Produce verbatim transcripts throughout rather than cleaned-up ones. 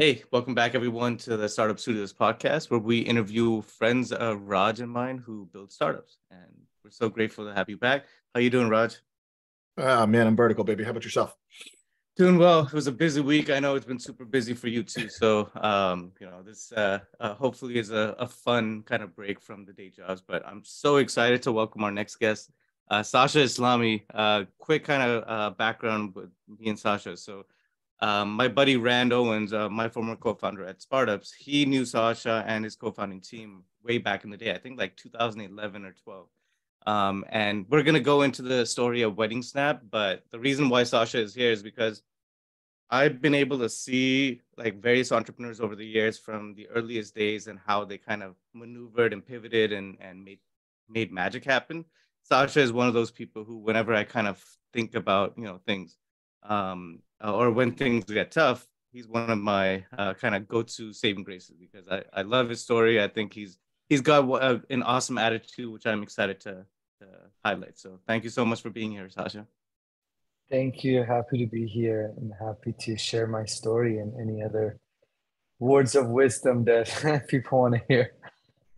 Hey, welcome back, everyone, to the Startup Studios podcast, where we interview friends of Raj and mine who build startups. And we're so grateful to have you back. How you doing, Raj? Ah, uh, man, I'm vertical, baby. How about yourself? Doing well. It was a busy week. I know it's been super busy for you, too. So, um, you know, this uh, uh, hopefully is a, a fun kind of break from the day jobs. But I'm so excited to welcome our next guest, uh, Sasha Eslami. Uh, quick kind of uh, background with me and Sasha. So. Um, my buddy Rand Owens, uh, my former co-founder at Startups, he knew Sasha and his co-founding team way back in the day, I think like two thousand eleven or twelve. Um, and we're going to go into the story of Wedding Snap, but the reason why Sasha is here is because I've been able to see like various entrepreneurs over the years from the earliest days and how they kind of maneuvered and pivoted and, and made, made magic happen. Sasha is one of those people who, whenever I kind of think about, you know, things, um, Uh, or when things get tough, he's one of my uh, kind of go-to saving graces because I, I love his story. I think he's he's got a, an awesome attitude, which I'm excited to, to highlight. So thank you so much for being here, Sasha. Thank you. Happy to be here and happy to share my story and any other words of wisdom that people want to hear.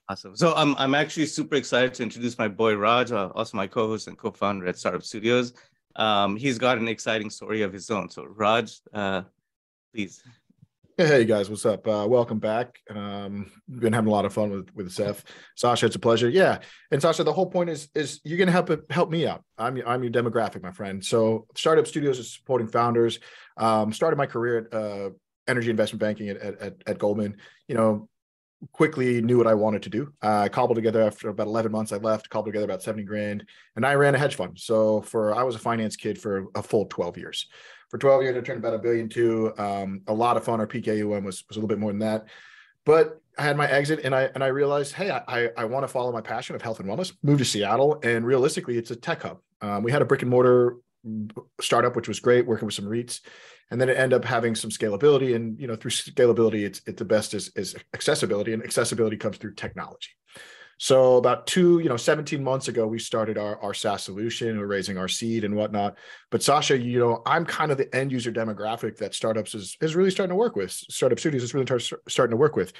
Awesome. So I'm I'm actually super excited to introduce my boy Raj, uh, also my co-host and co-founder at Startup Studios. Um, he's got an exciting story of his own. So Raj, uh, please. Hey guys, what's up? Uh, welcome back. Um, been having a lot of fun with, with Seth. Sasha, it's a pleasure. Yeah. And Sasha, the whole point is, is you're going to help, help me out. I'm, I'm your demographic, my friend. So Startup Studios is supporting founders. Um, started my career at, uh, energy investment banking at, at, at Goldman, you know, quickly knew what I wanted to do. I uh, cobbled together after about eleven months, I left, cobbled together about seventy grand, and I ran a hedge fund. So for, I was a finance kid for a full twelve years. For twelve years, I turned about a billion two, um, a lot of fun. Our P K U M was, was a little bit more than that, but I had my exit and I, and I realized, hey, I, I, I want to follow my passion of health and wellness, moved to Seattle. And realistically, it's a tech hub. Um, we had a brick and mortar startup, which was great, working with some REITs, and then it ended up having some scalability. And you know, through scalability, it's it's the best is, is accessibility, and accessibility comes through technology. So about two, you know, seventeen months ago, we started our our SaaS solution. We're raising our seed and whatnot. But Sasha, you know, I'm kind of the end user demographic that Startups is is really starting to work with. Startup Studios is really tar- starting to work with.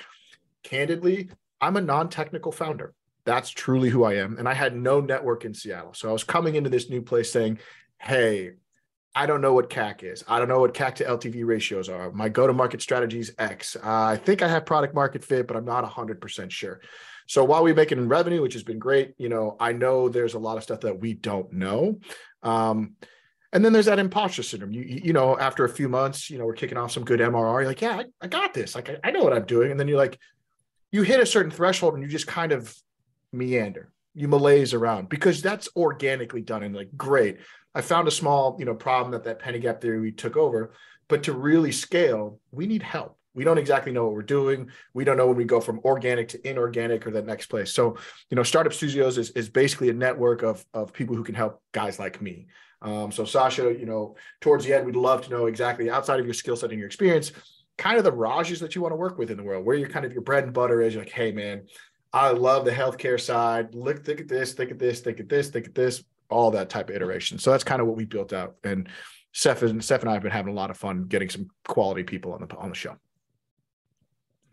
Candidly, I'm a non-technical founder. That's truly who I am, and I had no network in Seattle, so I was coming into this new place saying, hey, I don't know what C A C is. I don't know what C A C to L T V ratios are. My go-to-market strategy is X. Uh, I think I have product market fit, but I'm not one hundred percent sure. So while we're making revenue, which has been great, you know, I know there's a lot of stuff that we don't know. Um, and then there's that imposter syndrome. You, you know, after a few months, you know, we're kicking off some good M R R. You're like, yeah, I, I got this. Like, I, I know what I'm doing. And then you're like, you hit a certain threshold and you just kind of meander. You malaise around because that's organically done. And like, great. I found a small, you know, problem that that penny gap theory we took over, but to really scale, we need help. We don't exactly know what we're doing. We don't know when we go from organic to inorganic or that next place. So, you know, Startup Studios is, is basically a network of, of people who can help guys like me. Um, so Sasha, you know, towards the end, we'd love to know exactly outside of your skill set and your experience, kind of the Rajas that you want to work with in the world, where your kind of your bread and butter is. You're like, hey man, I love the healthcare side. Look, think at this, think at this, think at this, think at this. All that type of iteration. So that's kind of what we built out. And Seth and Seth and I have been having a lot of fun getting some quality people on the on the show.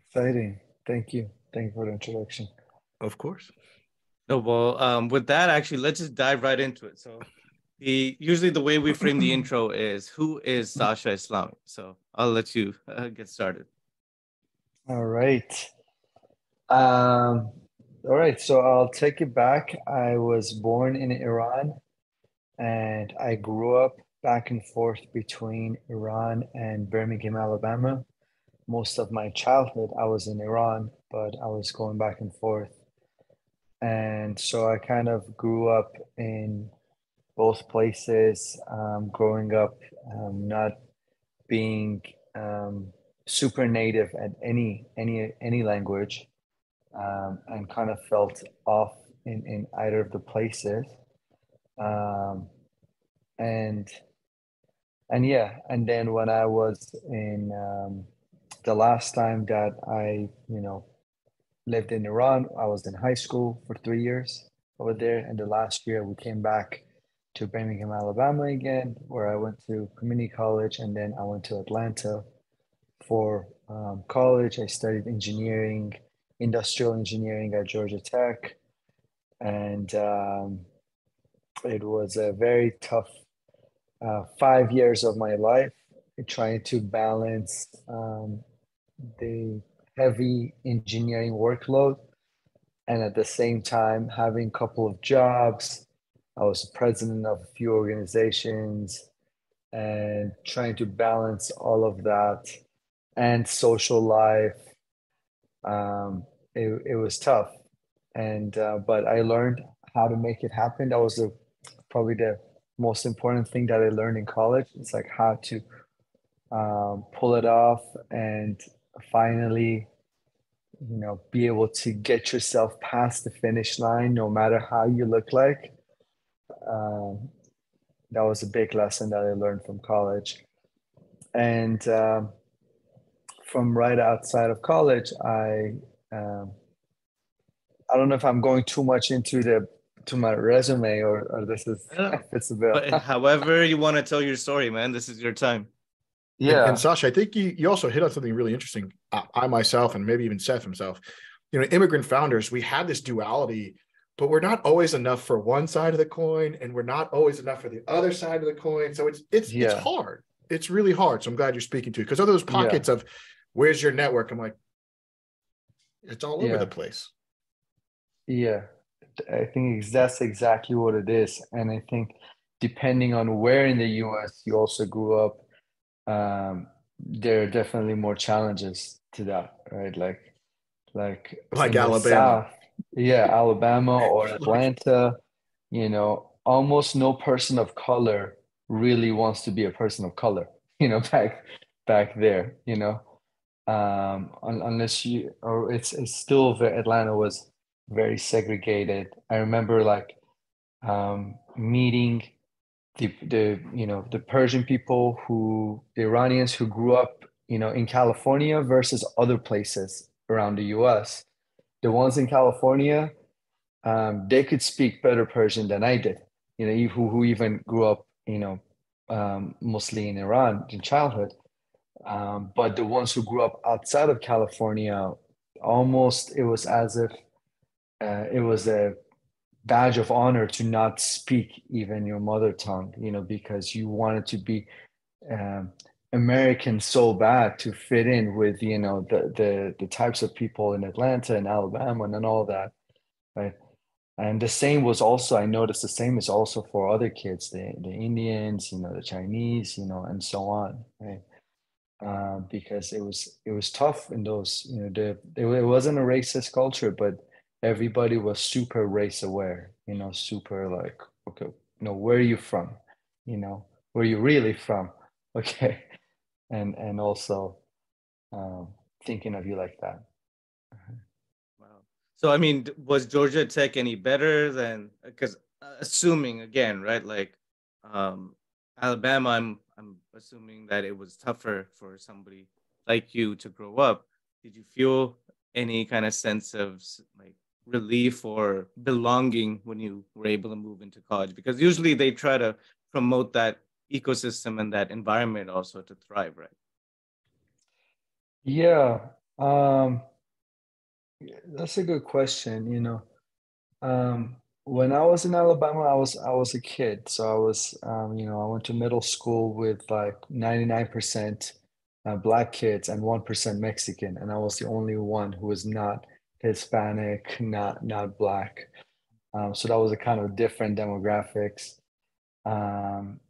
Exciting. Thank you. Thank you for the introduction. Of course. No, well, um, with that, actually, let's just dive right into it. So the usually the way we frame the intro is, who is Sasha Eslami? So I'll let you uh, get started. All right. Um All right, so I'll take it back. I was born in Iran, and I grew up back and forth between Iran and Birmingham, Alabama. Most of my childhood, I was in Iran, but I was going back and forth. And so I kind of grew up in both places, um, growing up, um, not being um, super native at any any any language. Um, and kind of felt off in, in either of the places. Um, and and yeah, and then when I was in, um, the last time that I, you know, lived in Iran, I was in high school for three years over there. And the last year we came back to Birmingham, Alabama again, where I went to community college. And then I went to Atlanta for um, college. I studied engineering, industrial engineering at Georgia Tech. And um, it was a very tough uh, five years of my life, trying to balance um, the heavy engineering workload. And at the same time, having a couple of jobs. I was president of a few organizations and trying to balance all of that and social life. Um, it, it was tough. And, uh, but I learned how to make it happen. That was the, probably the most important thing that I learned in college. It's like how to um, pull it off and finally, you know, be able to get yourself past the finish line, no matter how you look like. Um, that was a big lesson that I learned from college. And um, from right outside of college, I um, I don't know if I'm going too much into the to my resume or, or this is it's a bit. But however you want to tell your story, man, this is your time. Yeah. And, and Sasha, I think you, you also hit on something really interesting. I, I myself, and maybe even Seth himself, you know, immigrant founders, we have this duality, but we're not always enough for one side of the coin, and we're not always enough for the other side of the coin. So it's it's yeah. it's hard. It's really hard. So I'm glad you're speaking to it, because of those pockets yeah. of where's your network? I'm like, it's all over yeah. the place. Yeah, I think that's exactly what it is. And I think depending on where in the U S you also grew up, um, there are definitely more challenges to that, right? Like, like, like Alabama. South, yeah, Alabama or Atlanta, you know, almost no person of color really wants to be a person of color, you know, back back there, you know, um, unless you, or it's, it's still, Atlanta was very segregated. I remember like um, meeting the, the, you know, the Persian people who, the Iranians who grew up, you know, in California versus other places around the U S The ones in California, um, they could speak better Persian than I did, you know, who, who even grew up, you know, um, mostly in Iran in childhood. Um, but the ones who grew up outside of California, almost it was as if uh, it was a badge of honor to not speak even your mother tongue, you know, because you wanted to be um, American so bad to fit in with, you know, the, the, the types of people in Atlanta and Alabama and all that, right? And the same was also, I noticed the same is also for other kids, the, the Indians, you know, the Chinese, you know, and so on, right? Uh, because it was, it was tough in those, you know, the, it, it wasn't a racist culture, but everybody was super race aware, you know, super like, okay, you know, where are you from? You know, where are you really from? Okay. And and also um, thinking of you like that. Wow. So, I mean, was Georgia Tech any better than, because assuming again, right, like um, Alabama, I'm, I'm assuming that it was tougher for somebody like you to grow up. Did you feel any kind of sense of like relief or belonging when you were able to move into college? Because usually they try to promote that ecosystem and that environment also to thrive, right? Yeah, um, that's a good question. You know, um, when I was in Alabama, I was I was a kid, so I was um, you know, I went to middle school with like ninety-nine percent uh, Black kids and one percent Mexican, and I was the only one who was not Hispanic, not not Black. Um, so that was a kind of different demographics. Um,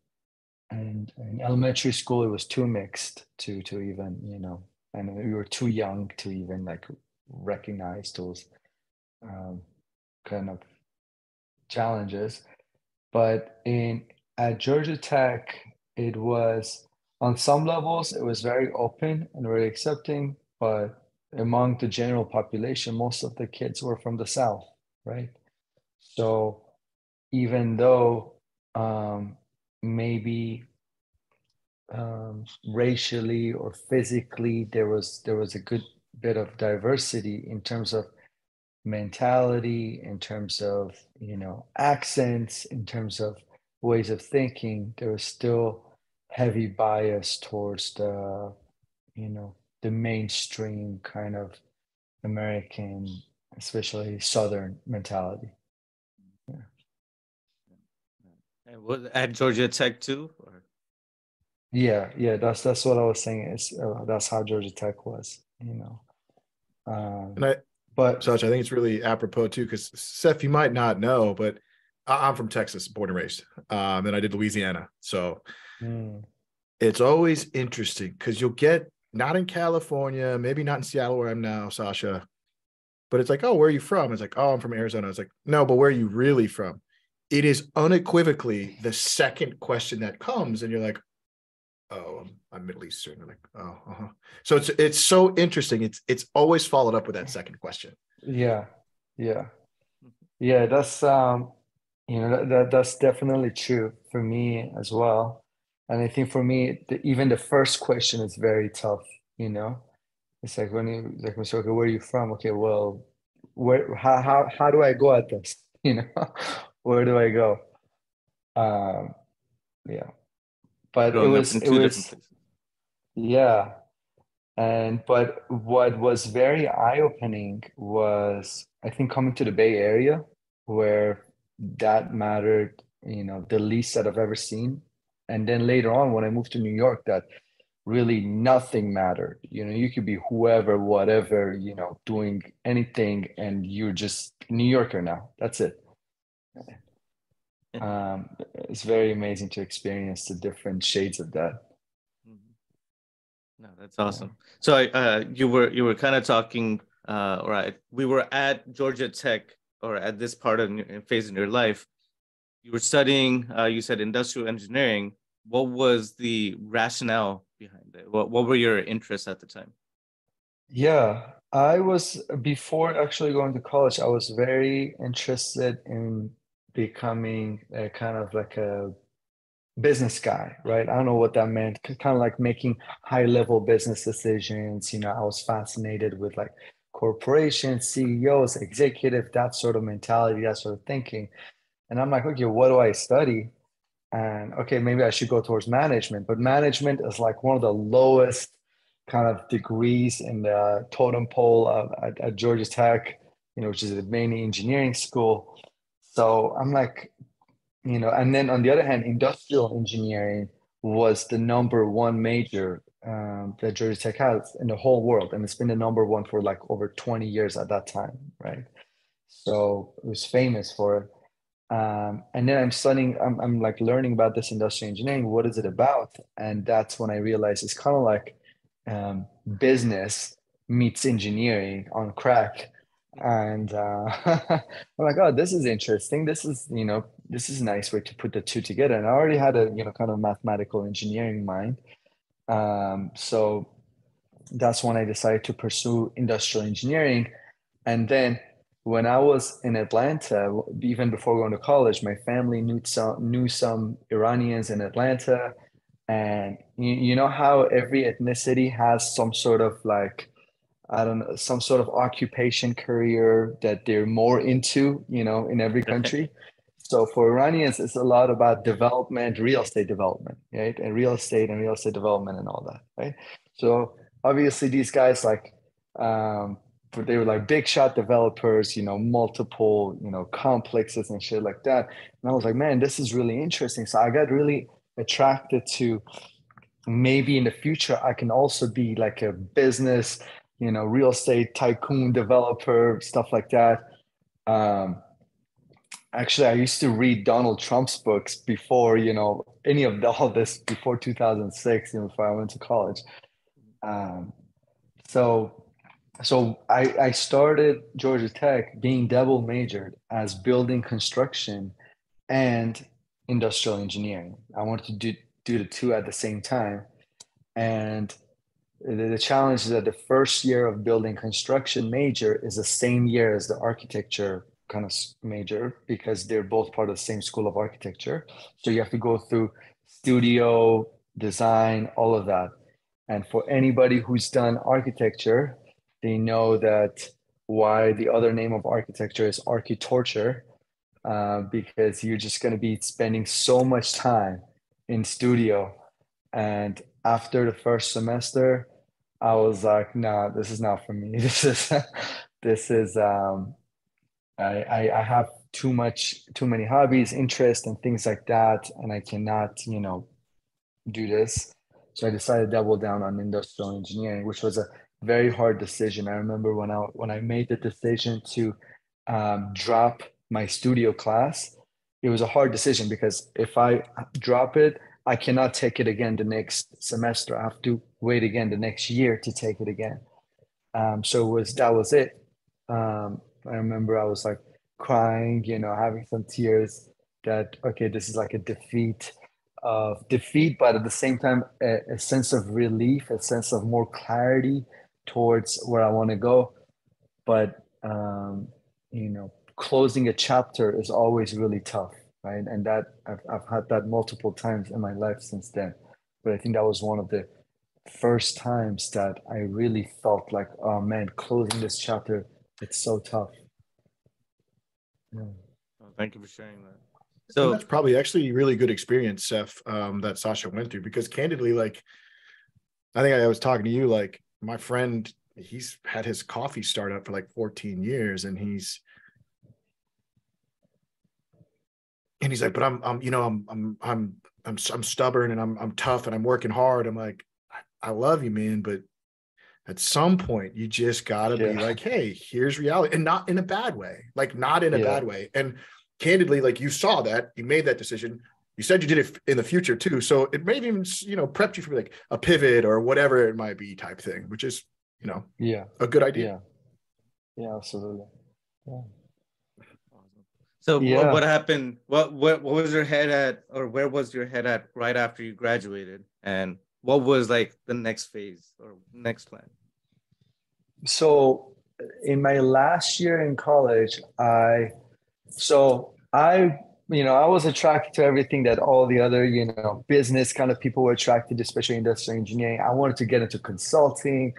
And in elementary school, it was too mixed to to even, you know, and we were too young to even like recognize those um, kind of challenges. But in at Georgia Tech, it was on some levels, it was very open and very accepting. But among the general population, most of the kids were from the South, right? So even though um, maybe um, racially or physically, there was there was a good bit of diversity in terms of mentality, in terms of, you know, accents, in terms of ways of thinking. There was still heavy bias towards the, you know, the mainstream kind of American, especially Southern mentality. Yeah. And what, at Georgia Tech too? Or? Yeah, yeah, that's that's what I was saying. It's uh, that's how Georgia Tech was, you know. Um, and I, but Sasha, I think it's really apropos too, because Seth, you might not know, but I'm from Texas, born and raised, um, and I did Louisiana. So mm. it's always interesting because you'll get, not in California, maybe not in Seattle where I'm now, Sasha, but it's like, oh, where are you from? It's like, oh, I'm from Arizona. It's like, no, but where are you really from? It is unequivocally the second question that comes, and you're like, oh, I'm, I'm Middle Eastern. I'm like, oh, uh-huh. So it's it's so interesting. It's it's always followed up with that second question. Yeah, yeah, yeah. That's um, you know, that that's definitely true for me as well. And I think for me, the, even the first question is very tough. You know, it's like when you like, okay, where are you from? Okay, well, where how how how do I go at this? You know, where do I go? Um, yeah. But it was, it was, yeah. And, but what was very eye-opening was, I think, coming to the Bay Area, where that mattered, you know, the least that I've ever seen. And then later on, when I moved to New York, that really nothing mattered. You know, you could be whoever, whatever, you know, doing anything, and you're just a New Yorker now. That's it. Um, it's very amazing to experience the different shades of that. No, that's awesome. Yeah. So uh, you were you were kind of talking, uh, right? We were at Georgia Tech, or at this part of your, phase in your life. You were studying. Uh, you said industrial engineering. What was the rationale behind it? What What were your interests at the time? Yeah, I was before actually going to college. I was very interested in becoming a kind of like a business guy, right? I don't know what that meant, kind of like making high level business decisions. You know, I was fascinated with like corporations, C E Os, executive, that sort of mentality, that sort of thinking. And I'm like, okay, what do I study? And okay, maybe I should go towards management, but management is like one of the lowest kind of degrees in the totem pole of, at, at Georgia Tech, you know, which is the main engineering school. So I'm like, you know, and then on the other hand, industrial engineering was the number one major um, that Georgia Tech has in the whole world. And it's been the number one for like over twenty years at that time, right? So it was famous for it. Um, and then I'm studying, I'm, I'm like learning about this industrial engineering. What is it about? And that's when I realized it's kind of like um, business meets engineering on crack. And uh, I'm like, oh, this is interesting. This is, you know, this is a nice way to put the two together. And I already had a, you know, kind of mathematical engineering mind. Um, so that's when I decided to pursue industrial engineering. And then when I was in Atlanta, even before going to college, my family knew some, knew some Iranians in Atlanta. And you, you know how every ethnicity has some sort of like, I don't know, some sort of occupation career that they're more into, you know, in every country. So for Iranians, it's a lot about development, real estate development, right? And real estate and real estate development and all that, right? So obviously these guys like, um, they were like big shot developers, you know, multiple, you know, complexes and shit like that. And I was like, man, this is really interesting. So I got really attracted to maybe in the future, I can also be like a business, you know, real estate tycoon developer, stuff like that. Um, actually, I used to read Donald Trump's books before, you know, any of the, all this before two thousand six, you know, before I went to college. Um, so so I, I started Georgia Tech being double majored as building construction and industrial engineering. I wanted to do, do the two at the same time. And the challenge is that the first year of building construction major is the same year as the architecture kind of major, because they're both part of the same school of architecture. So you have to go through studio, design, all of that. And for anybody who's done architecture, they know that why the other name of architecture is architorture, uh, because you're just going to be spending so much time in studio. And after the first semester, I was like, no, this is not for me. This is, this is, um, I, I, I have too much, too many hobbies, interests and things like that. And I cannot, you know, do this. So I decided to double down on industrial engineering, which was a very hard decision. I remember when I, when I made the decision to um, drop my studio class, it was a hard decision because if I drop it, I cannot take it again the next semester. I have to wait again the next year to take it again. Um, so it was, that was it. Um, I remember I was like crying, you know, having some tears that, okay, this is like a defeat of defeat, but at the same time, a, a sense of relief, a sense of more clarity towards where I want to go. But, um, you know, closing a chapter is always really tough, right? And that I've, I've had that multiple times in my life since then. But I think that was one of the first times that I really felt like, oh man, closing this chapter, it's so tough. Yeah. Well, thank you for sharing that. So that's probably actually a really good experience, Seth, um, that Sasha went through, because candidly, like, I think I was talking to you, like my friend, he's had his coffee startup for like fourteen years and he's, and he's like, but I'm, I'm, you know, I'm, I'm, I'm, I'm, I'm stubborn and I'm, I'm tough and I'm working hard. I'm like, I love you, man, but at some point you just gotta yeah. be like, hey, here's reality, and not in a bad way, like not in a yeah. bad way. And candidly, like you saw that, you made that decision. You said you did it in the future too. So it may even, you know, prepped you for like a pivot or whatever it might be type thing, which is, you know, yeah, a good idea. Yeah, yeah, absolutely. Yeah. So yeah. What, what happened? What, what what was your head at, or where was your head at right after you graduated? And what was like the next phase or next plan? So in my last year in college, I, so I, you know, I was attracted to everything that all the other, you know, business kind of people were attracted to, especially industrial engineering. I wanted to get into consulting,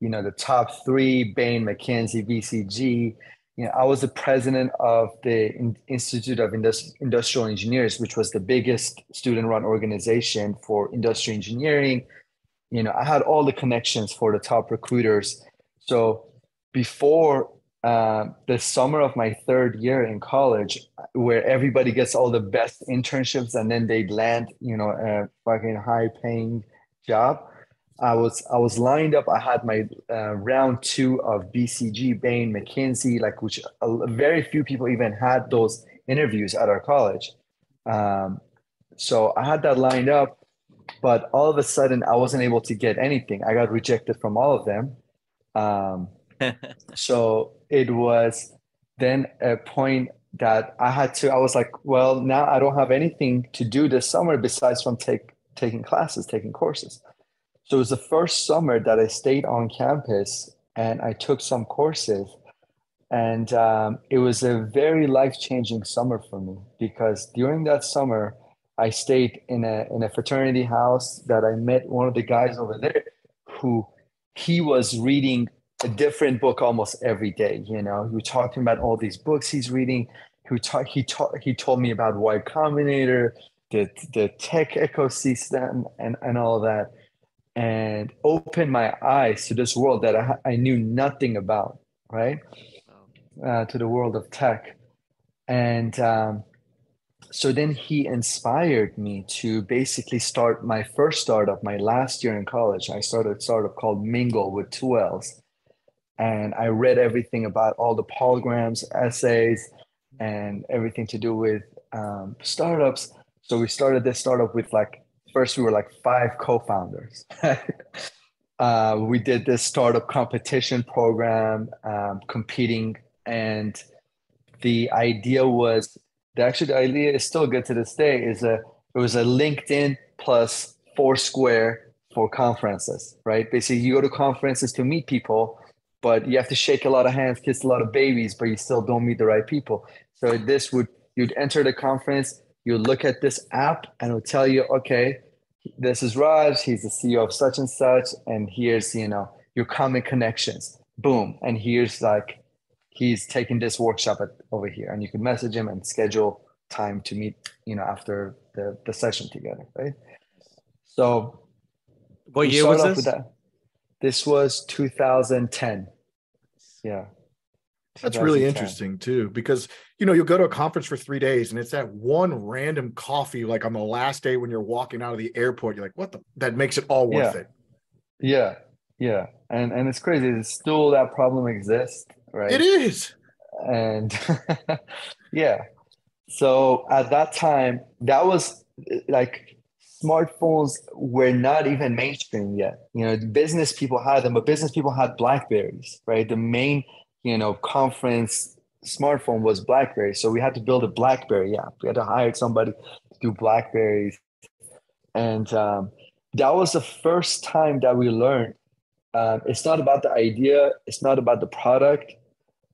you know, the top three, Bain, McKinsey, V C G. You know, I was the president of the Institute of Indust- Industrial Engineers, which was the biggest student-run organization for industrial engineering. You know, I had all the connections for the top recruiters. So before uh, the summer of my third year in college, where everybody gets all the best internships and then they land, you know, a fucking high-paying job, I was I was lined up. I had my uh, round two of B C G, Bain, McKinsey, like which uh, very few people even had those interviews at our college. Um, so I had that lined up, but all of a sudden I wasn't able to get anything. I got rejected from all of them. Um, so it was then a point that I had to, I was like, well, now I don't have anything to do this summer besides from take, taking classes, taking courses. So it was the first summer that I stayed on campus and I took some courses, and um, it was a very life-changing summer for me, because during that summer, I stayed in a, in a fraternity house that I met one of the guys over there who he was reading a different book almost every day. You know, he was talking about all these books he's reading. He, ta- he, ta- he told me about Y Combinator, the, the tech ecosystem and, and all that, and opened my eyes to this world that I, I knew nothing about, right? Uh, to the world of tech. And um, so then he inspired me to basically start my first startup, my last year in college. I started a startup called Mingle with two L's. And I read everything about all the Paul Graham's essays and everything to do with um, startups. So we started this startup with like, first, we were like five co-founders. uh, we did this startup competition program, um, competing. And the idea was, the, actually the idea is still good to this day, is a, it was a LinkedIn plus Foursquare for conferences, right? Basically, you go to conferences to meet people, but you have to shake a lot of hands, kiss a lot of babies, but you still don't meet the right people. So this would, you'd enter the conference, you look at this app and it'll tell you, okay, this is Raj, he's the C E O of such and such, and here's, you know, your common connections, boom. And here's like, he's taking this workshop at, over here, and you can message him and schedule time to meet, you know, after the, the session together, right? So- What year was this? That. This was two thousand ten. Yeah. That's really interesting too, because, you know, you'll go to a conference for three days and it's that one random coffee, like on the last day when you're walking out of the airport, you're like, what the, that makes it all worth yeah. it. Yeah. Yeah. And, and it's crazy. It's still that problem exists, right? It is. And yeah. So at that time, that was like smartphones were not even mainstream yet. You know, business people had them, but business people had Blackberries, right? The main, you know, conference smartphone was BlackBerry. So we had to build a BlackBerry app. We had to hire somebody to do BlackBerries. And um, that was the first time that we learned uh, it's not about the idea. It's not about the product.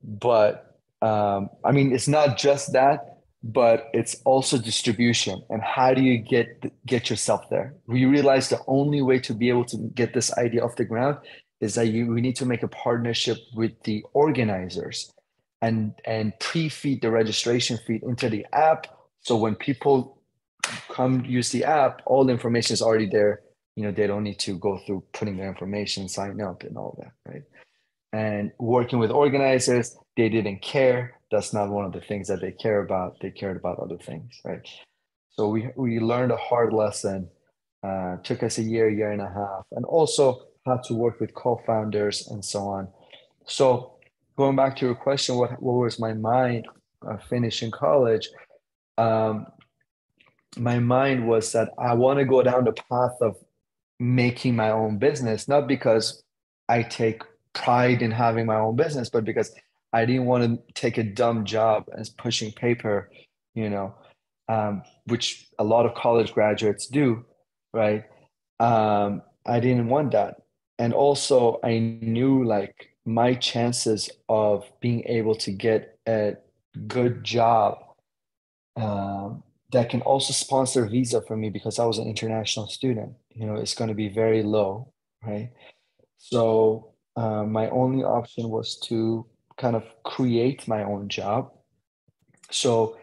But um, I mean, it's not just that, but it's also distribution. And how do you get get yourself there? We realized the only way to be able to get this idea off the ground is that you, we need to make a partnership with the organizers and, and pre-feed the registration feed into the app. So when people come use the app, all the information is already there. You know, they don't need to go through putting their information, sign up and all that, right? And working with organizers, they didn't care. That's not one of the things that they care about. They cared about other things, right? So we, we learned a hard lesson. Uh, took us a year, year and a half. And also, how to work with co-founders and so on. So going back to your question, what, what was my mind uh, finishing college? Um, my mind was that I want to go down the path of making my own business, not because I take pride in having my own business, but because I didn't want to take a dumb job as pushing paper, you know, um, which a lot of college graduates do, right? Um, I didn't want that. And also I knew like my chances of being able to get a good job um, that can also sponsor visa for me because I was an international student, you know, it's going to be very low, right? So uh, my only option was to kind of create my own job. So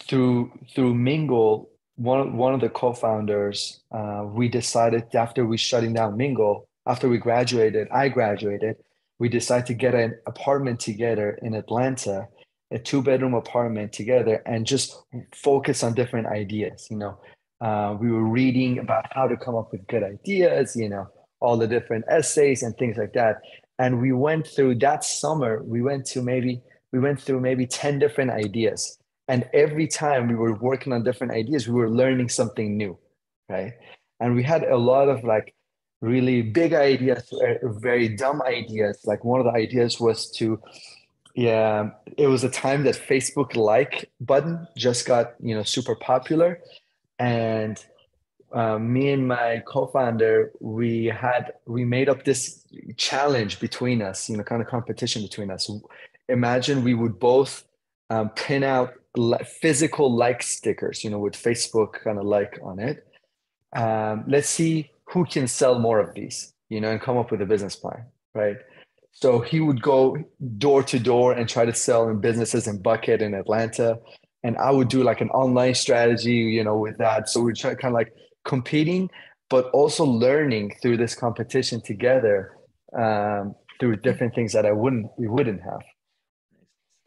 through, through Mingle, One, one of the co-founders, uh, we decided after we shutting down Mingle, after we graduated, I graduated, we decided to get an apartment together in Atlanta, a two-bedroom apartment together, and just focus on different ideas. You know, uh, we were reading about how to come up with good ideas, you know, all the different essays and things like that. And we went through that summer, we went to maybe, we went through maybe ten different ideas. And every time we were working on different ideas, we were learning something new, right? And we had a lot of like really big ideas, very dumb ideas. Like one of the ideas was to, yeah, it was a time that Facebook like button just got, you know, super popular. And uh, me and my co-founder, we had, we made up this challenge between us, you know, kind of competition between us. Imagine we would both um, print out physical like stickers, you know, with Facebook kind of like on it. Um, let's see who can sell more of these, you know, and come up with a business plan, right? So he would go door to door and try to sell in businesses in Bucket in Atlanta. And I would do like an online strategy, you know, with that. So we're trying kind of like competing, but also learning through this competition together um, through different things that I wouldn't, we wouldn't have.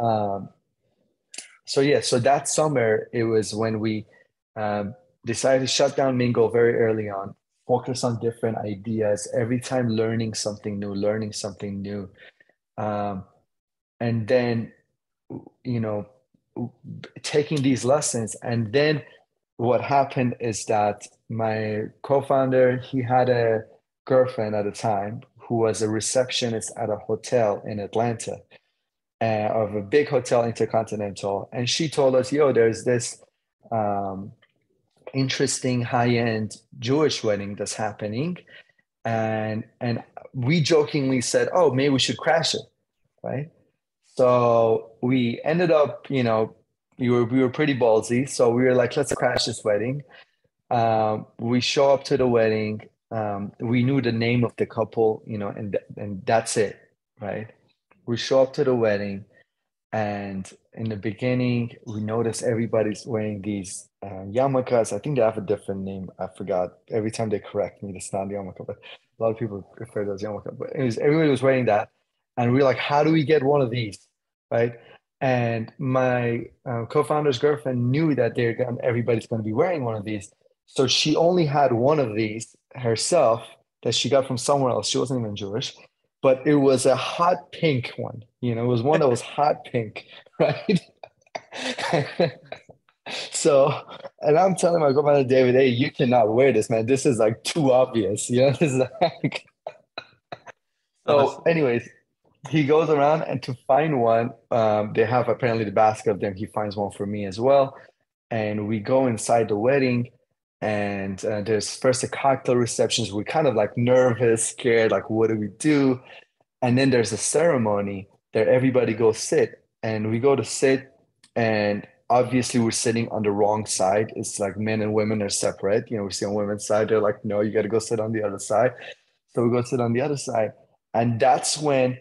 Um, So yeah, so that summer, it was when we um, decided to shut down Mingle very early on, focus on different ideas, every time learning something new, learning something new. Um, and then, you know, taking these lessons. And then what happened is that my co-founder, he had a girlfriend at the time who was a receptionist at a hotel in Atlanta. Uh, of a big hotel, Intercontinental, and she told us, yo, there's this um, interesting high-end Jewish wedding that's happening. And and we jokingly said, oh, maybe we should crash it, right? So we ended up, you know, we were, we were pretty ballsy. So we were like, let's crash this wedding. Um, we show up to the wedding. Um, we knew the name of the couple, you know, and, th- and that's it, right? We show up to the wedding, and in the beginning, we notice everybody's wearing these uh, yarmulkes. I think they have a different name. I forgot. Every time they correct me, it's not yarmulke, but A lot of people refer to as young workers. But anyways, everybody was wearing that. And we were like, how do we get one of these, right? And my uh, co-founder's girlfriend knew that they're gonna, everybody's going to be wearing one of these. So she only had one of these herself that she got from somewhere else. She wasn't even Jewish. But it was a hot pink one. You know, it was one that was hot pink, right? So, and I'm telling my grandmother, David, hey, you cannot wear this, man. This is like too obvious. You know, this is like. So anyways, he goes around and to find one, um, they have apparently the basket of them. He finds one for me as well. And we go inside the wedding. And uh, there's first a cocktail reception. We're kind of like nervous, scared, like, what do we do? And then there's a ceremony there. Everybody goes sit, and we go to sit. And obviously we're sitting on the wrong side. It's like men and women are separate. You know, we sit on women's side. They're like, no, you got to go sit on the other side. So we go sit on the other side. And that's when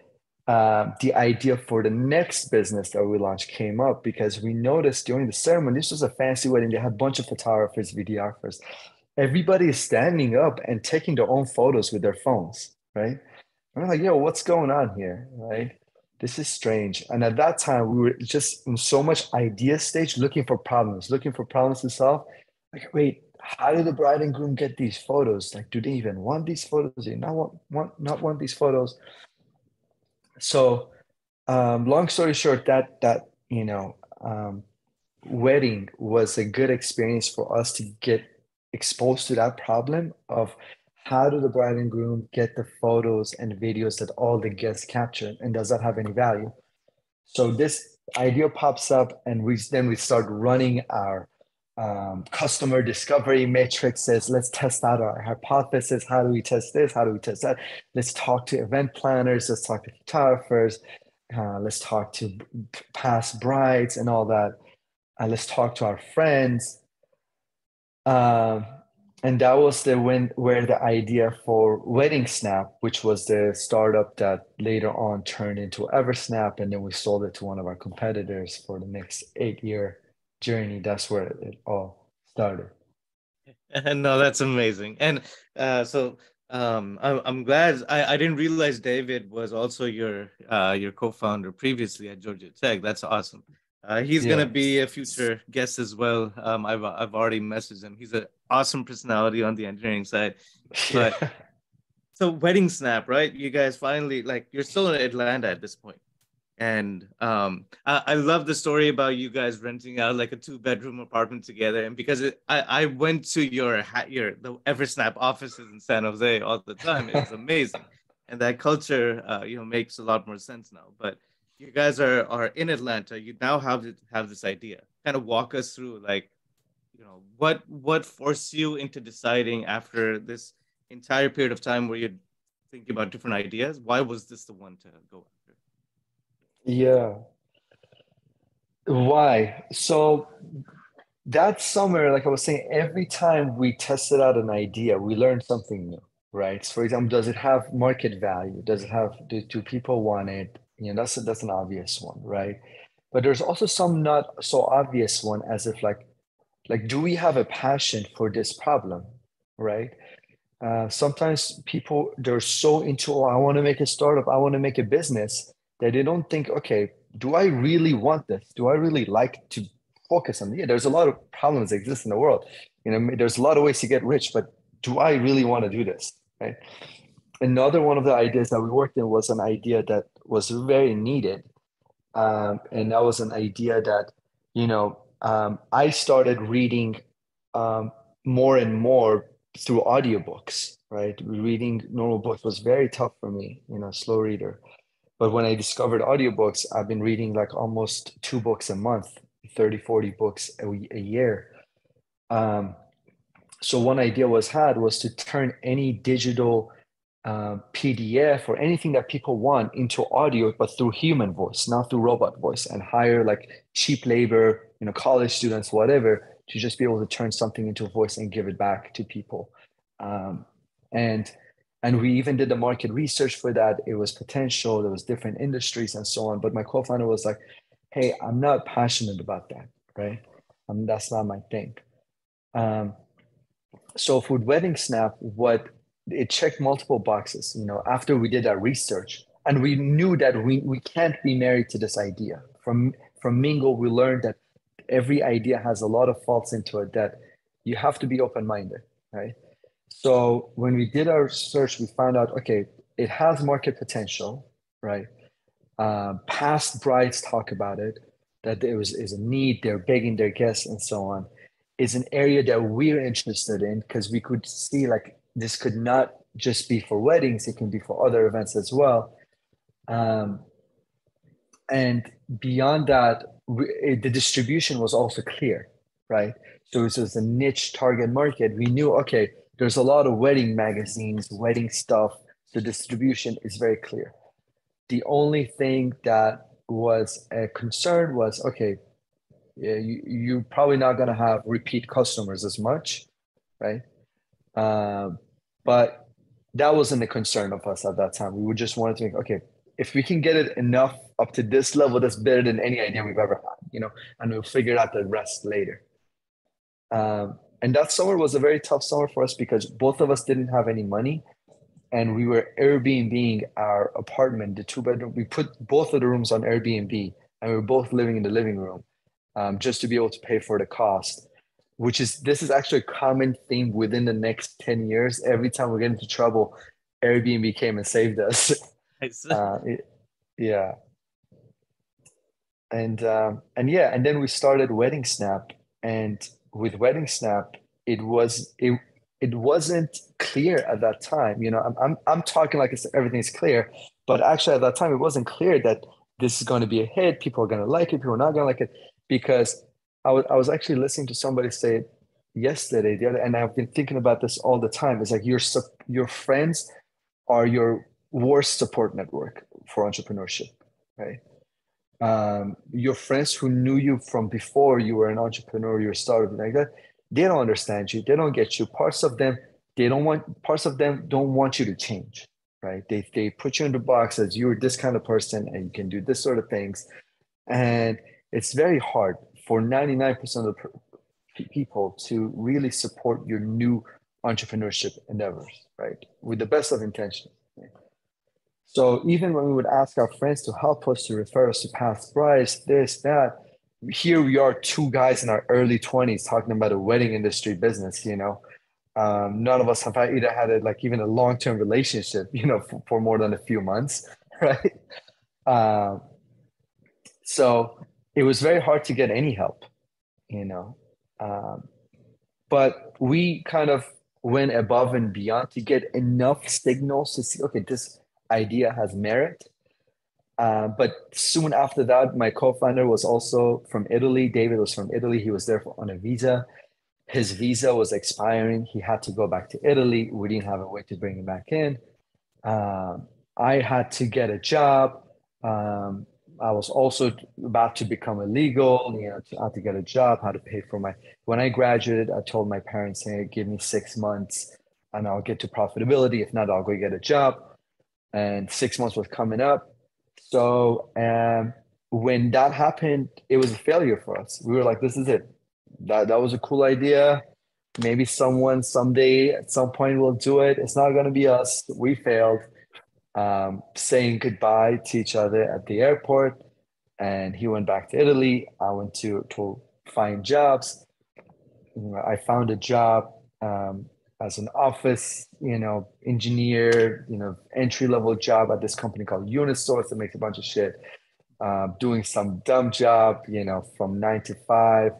uh, the idea for the next business that we launched came up, because we noticed during the ceremony, this was a fancy wedding. They had a bunch of photographers, videographers. Everybody is standing up and taking their own photos with their phones, right? And we're like, yo, what's going on here, right? This is strange. And at that time, we were just in so much idea stage, looking for problems, looking for problems to solve. Like, wait, how did the bride and groom get these photos? Like, do they even want these photos? Do they not want, want, not want these photos? So um, long story short, that, that you know, um, wedding was a good experience for us to get exposed to that problem of how do the bride and groom get the photos and videos that all the guests captured, and does that have any value? So this idea pops up, and we then we start running our um, customer discovery matrices. Let's test out our hypothesis. How do we test this? How do we test that? Let's talk to event planners. Let's talk to photographers. Uh, let's talk to past brides and all that. Uh, let's talk to our friends. Um, And that was the when where the idea for Wedding Snap, which was the startup that later on turned into Eversnap, and then we sold it to one of our competitors for the next eight-year journey. That's where it all started. No, that's amazing. And uh, so um, I'm, I'm glad I, I didn't realize David was also your uh, your co-founder previously at Georgia Tech. That's awesome. Uh, he's yeah. going to be a future guest as well. Um, I've I've already messaged him. He's an awesome personality on the engineering side. But yeah. So Wedding Snap, right? You guys finally, like, you're still in Atlanta at this point. And um, I, I love the story about you guys renting out like a two-bedroom apartment together. And because it, I, I went to your, your the Eversnap offices in San Jose all the time. It's amazing. And that culture, uh, you know, makes a lot more sense now. But you guys are, are in Atlanta. You now have to have this idea. Kind of walk us through, like, you know, what what forced you into deciding after this entire period of time where you're thinking about different ideas, why was this the one to go after? Yeah. Why? So that summer, like I was saying, every time we tested out an idea, we learned something new, right? So for example, does it have market value? Does it have, do, do people want it? You know, that's, that's an obvious one, right? But there's also some not so obvious one, as if like, like, do we have a passion for this problem, right? Uh, sometimes people, they're so into, oh, I want to make a startup, I want to make a business, that they don't think, okay, do I really want this? Do I really like to focus on it? Yeah, there's a lot of problems that exist in the world. You know, there's a lot of ways to get rich, but do I really want to do this, right? Another one of the ideas that we worked in was an idea that was very needed. Um, and that was an idea that, you know, um, I started reading um, more and more through audiobooks, right? Reading normal books was very tough for me, you know, slow reader. But when I discovered audiobooks, I've been reading like almost two books a month, thirty, forty books a, a year. Um, so one idea was had was to turn any digital Uh, P D F or anything that people want into audio, but through human voice, not through robot voice, and hire like cheap labor, you know, college students, whatever, to just be able to turn something into a voice and give it back to people. Um, and and we even did the market research for that. It was potential. There was different industries and so on. But my co-founder was like, "Hey, I'm not passionate about that, right? I mean, that's not my thing." Um, so for Wedding Snap, what it checked multiple boxes, you know, after we did our research. And we knew that we, we can't be married to this idea. From, from Mingle, we learned that every idea has a lot of faults into it, that you have to be open-minded, right? So when we did our search, we found out, okay, it has market potential, right? Uh, past brides talk about it, that there was, is a need, they're begging their guests and so on. It's an area that we're interested in because we could see like this could not just be for weddings, it can be for other events as well. Um, and beyond that, we, it, the distribution was also clear, right? So it was a niche target market. We knew, okay, there's a lot of wedding magazines, wedding stuff. The distribution is very clear. The only thing that was a concern was, okay, you, you're probably not going to have repeat customers as much, right? Uh, but that wasn't a concern of us at that time. We just wanted to think, okay, if we can get it enough up to this level, that's better than any idea we've ever had, you know, and we'll figure out the rest later. Um, and that summer was a very tough summer for us because both of us didn't have any money and we were Airbnb-ing our apartment, the two bedroom. We put both of the rooms on Airbnb and we were both living in the living room um, just to be able to pay for the cost, which is, this is actually a common theme within the next ten years. Every time we get into trouble, Airbnb came and saved us. Uh, it, yeah. And, um, and yeah, and then we started Wedding Snap, and with Wedding Snap, it was, it, it wasn't clear at that time, you know, I'm, I'm, I'm talking like it's, everything's clear, but actually at that time, it wasn't clear that this is going to be a hit. People are going to like it. People are not going to like it, because I was, I was actually listening to somebody say it yesterday, the other, and I've been thinking about this all the time. It's like your, your friends are your worst support network for entrepreneurship, right? Um, your friends who knew you from before you were an entrepreneur, you were a startup, like that, they don't understand you. They don't get you. Parts of them, they don't want, parts of them don't want you to change, right? They, they put you in the box as you're this kind of person and you can do this sort of things. And it's very hard for ninety-nine percent of the people to really support your new entrepreneurship endeavors, right? With the best of intentions. So even when we would ask our friends to help us, to refer us to past brides, this, that, here we are, two guys in our early twenties talking about a wedding industry business, you know, um, none of us have either had a, like even a long-term relationship, you know, for, for more than a few months, right? Um, so it was very hard to get any help, you know, um, but we kind of went above and beyond to get enough signals to see, okay, this idea has merit. Uh, but soon after that, my co-founder was also from Italy. David was from Italy. He was there for, on a visa. His visa was expiring. He had to go back to Italy. We didn't have a way to bring him back in. Um, I had to get a job. Um, I was also about to become illegal. You know, to, I had to get a job, how to pay for my... When I graduated, I told my parents, hey, give me six months and I'll get to profitability. If not, I'll go get a job. And six months was coming up. So um, when that happened, it was a failure for us. We were like, this is it. That, that was a cool idea. Maybe someone someday at some point will do it. It's not going to be us. We failed. Um, saying goodbye to each other at the airport. And he went back to Italy. I went to, to find jobs. I found a job. Um, as an office, you know, engineer, you know, entry-level job at this company called Unisource that makes a bunch of shit, uh, doing some dumb job, you know, from nine to five.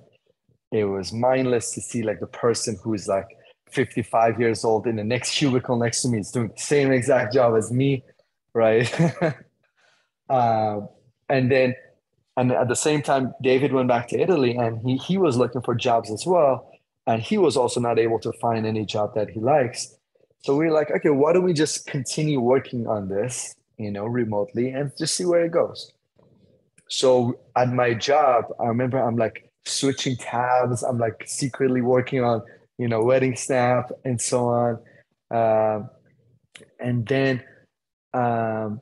It was mindless to see like the person who is like fifty-five years old in the next cubicle next to me is doing the same exact job as me, right? uh, and then, and at the same time, David went back to Italy and he, he was looking for jobs as well. And he was also not able to find any job that he likes. So we we're like, okay, why don't we just continue working on this, you know, remotely and just see where it goes. So at my job, I remember I'm like switching tabs. I'm like secretly working on, you know, Wedding Snap and so on. Um, and then um,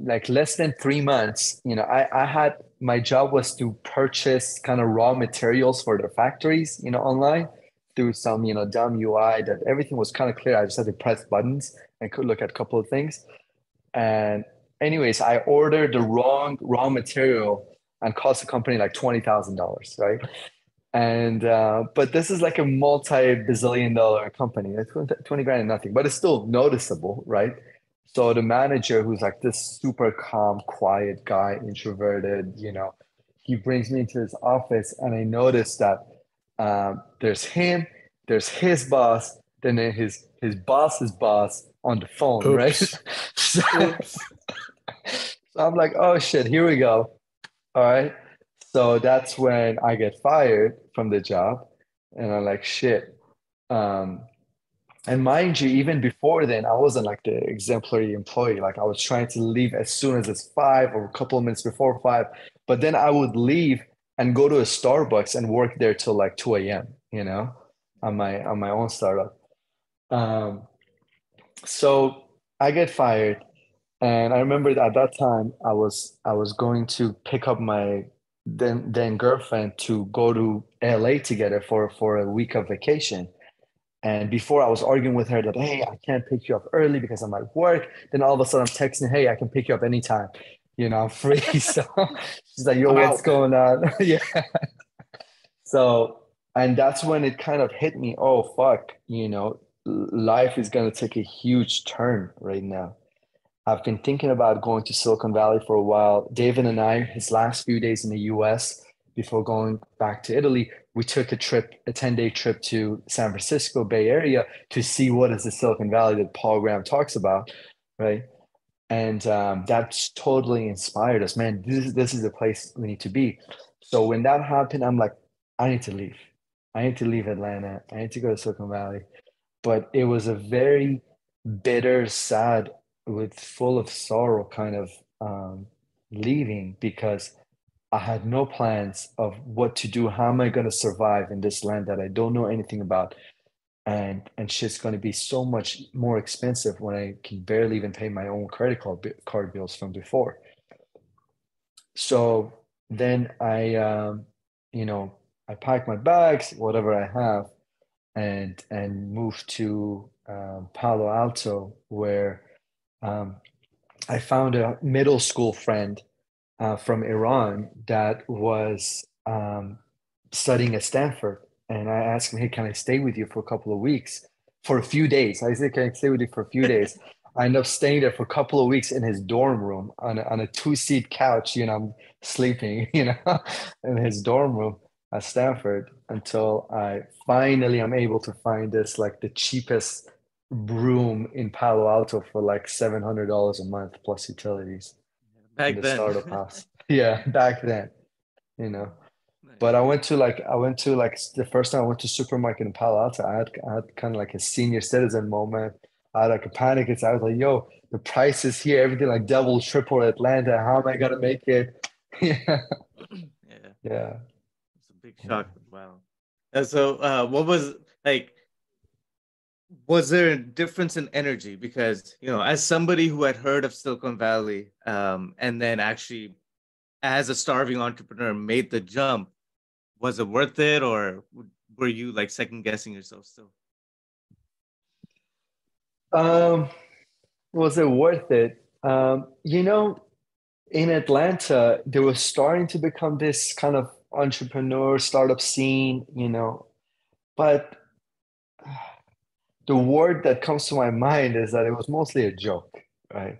like less than three months, you know, I, I had, my job was to purchase kind of raw materials for the factories, you know, online through some, you know, dumb U I that everything was kind of clear. I just had to press buttons and could look at a couple of things. And anyways, I ordered the wrong raw material and cost the company like twenty thousand dollars, right? And, uh, but this is like a multi-bazillion dollar company, twenty grand and nothing, but it's still noticeable, right? So the manager, who's like this super calm, quiet guy, introverted, you know, he brings me into his office and I noticed that um, there's him, there's his boss, then his, his boss's boss on the phone, Oops. right? so, so I'm like, oh shit, here we go. All right. So that's when I get fired from the job and I'm like, shit. Um, and mind you, even before then, I wasn't like the exemplary employee. Like I was trying to leave as soon as it's five or a couple of minutes before five. But then I would leave and go to a Starbucks and work there till like two a.m., you know, on my, on my own startup. Um, so I get fired. And I remember at that time, I was, I was going to pick up my then then girlfriend to go to L A together for, for a week of vacation. And before I was arguing with her that, hey, I can't pick you up early because I'm at work. Then all of a sudden I'm texting, hey, I can pick you up anytime. You know, I'm free. So she's like, yo, what's going on? yeah. So, and that's when it kind of hit me. Oh, fuck, you know, life is going to take a huge turn right now. I've been thinking about going to Silicon Valley for a while. David and I, his last few days in the U S before going back to Italy, we took a trip, a ten-day trip to San Francisco, Bay Area, to see what is the Silicon Valley that Paul Graham talks about, right? And um, that's totally inspired us. Man, this is, this is the place we need to be. So when that happened, I'm like, I need to leave. I need to leave Atlanta. I need to go to Silicon Valley. But it was a very bitter, sad, with full of sorrow kind of um, leaving because I had no plans of what to do. How am I going to survive in this land that I don't know anything about? And and shit's going to be so much more expensive when I can barely even pay my own credit card, card bills from before. So then I, um, you know, I packed my bags, whatever I have, and, and moved to um, Palo Alto where Um, I found a middle school friend uh, from Iran that was um, studying at Stanford. And I asked him, hey, can I stay with you for a couple of weeks, for a few days? I said, can I stay with you for a few days? I ended up staying there for a couple of weeks in his dorm room on a, on a two-seat couch, you know, sleeping, you know, in his dorm room at Stanford until I finally am able to find this, like the cheapest room in Palo Alto for like seven hundred dollars a month plus utilities back in the startup house. Yeah, back then, you know. Nice. But I went to like, I went to like the first time I went to supermarket in Palo Alto, I had, I had kind of like a senior citizen moment. I had like a panic attack. I was like, yo, the price is here, everything like double, triple Atlanta. How am I going to make it? yeah. Yeah. Yeah. It's a big shock. Yeah. Wow. And so uh, what was like, was there a difference in energy? Because, you know, as somebody who had heard of Silicon Valley um, and then actually as a starving entrepreneur made the jump, was it worth it or were you like second guessing yourself still? Um, was it worth it? Um, you know, in Atlanta, there was starting to become this kind of entrepreneur startup scene, you know, but the word that comes to my mind is that it was mostly a joke, right?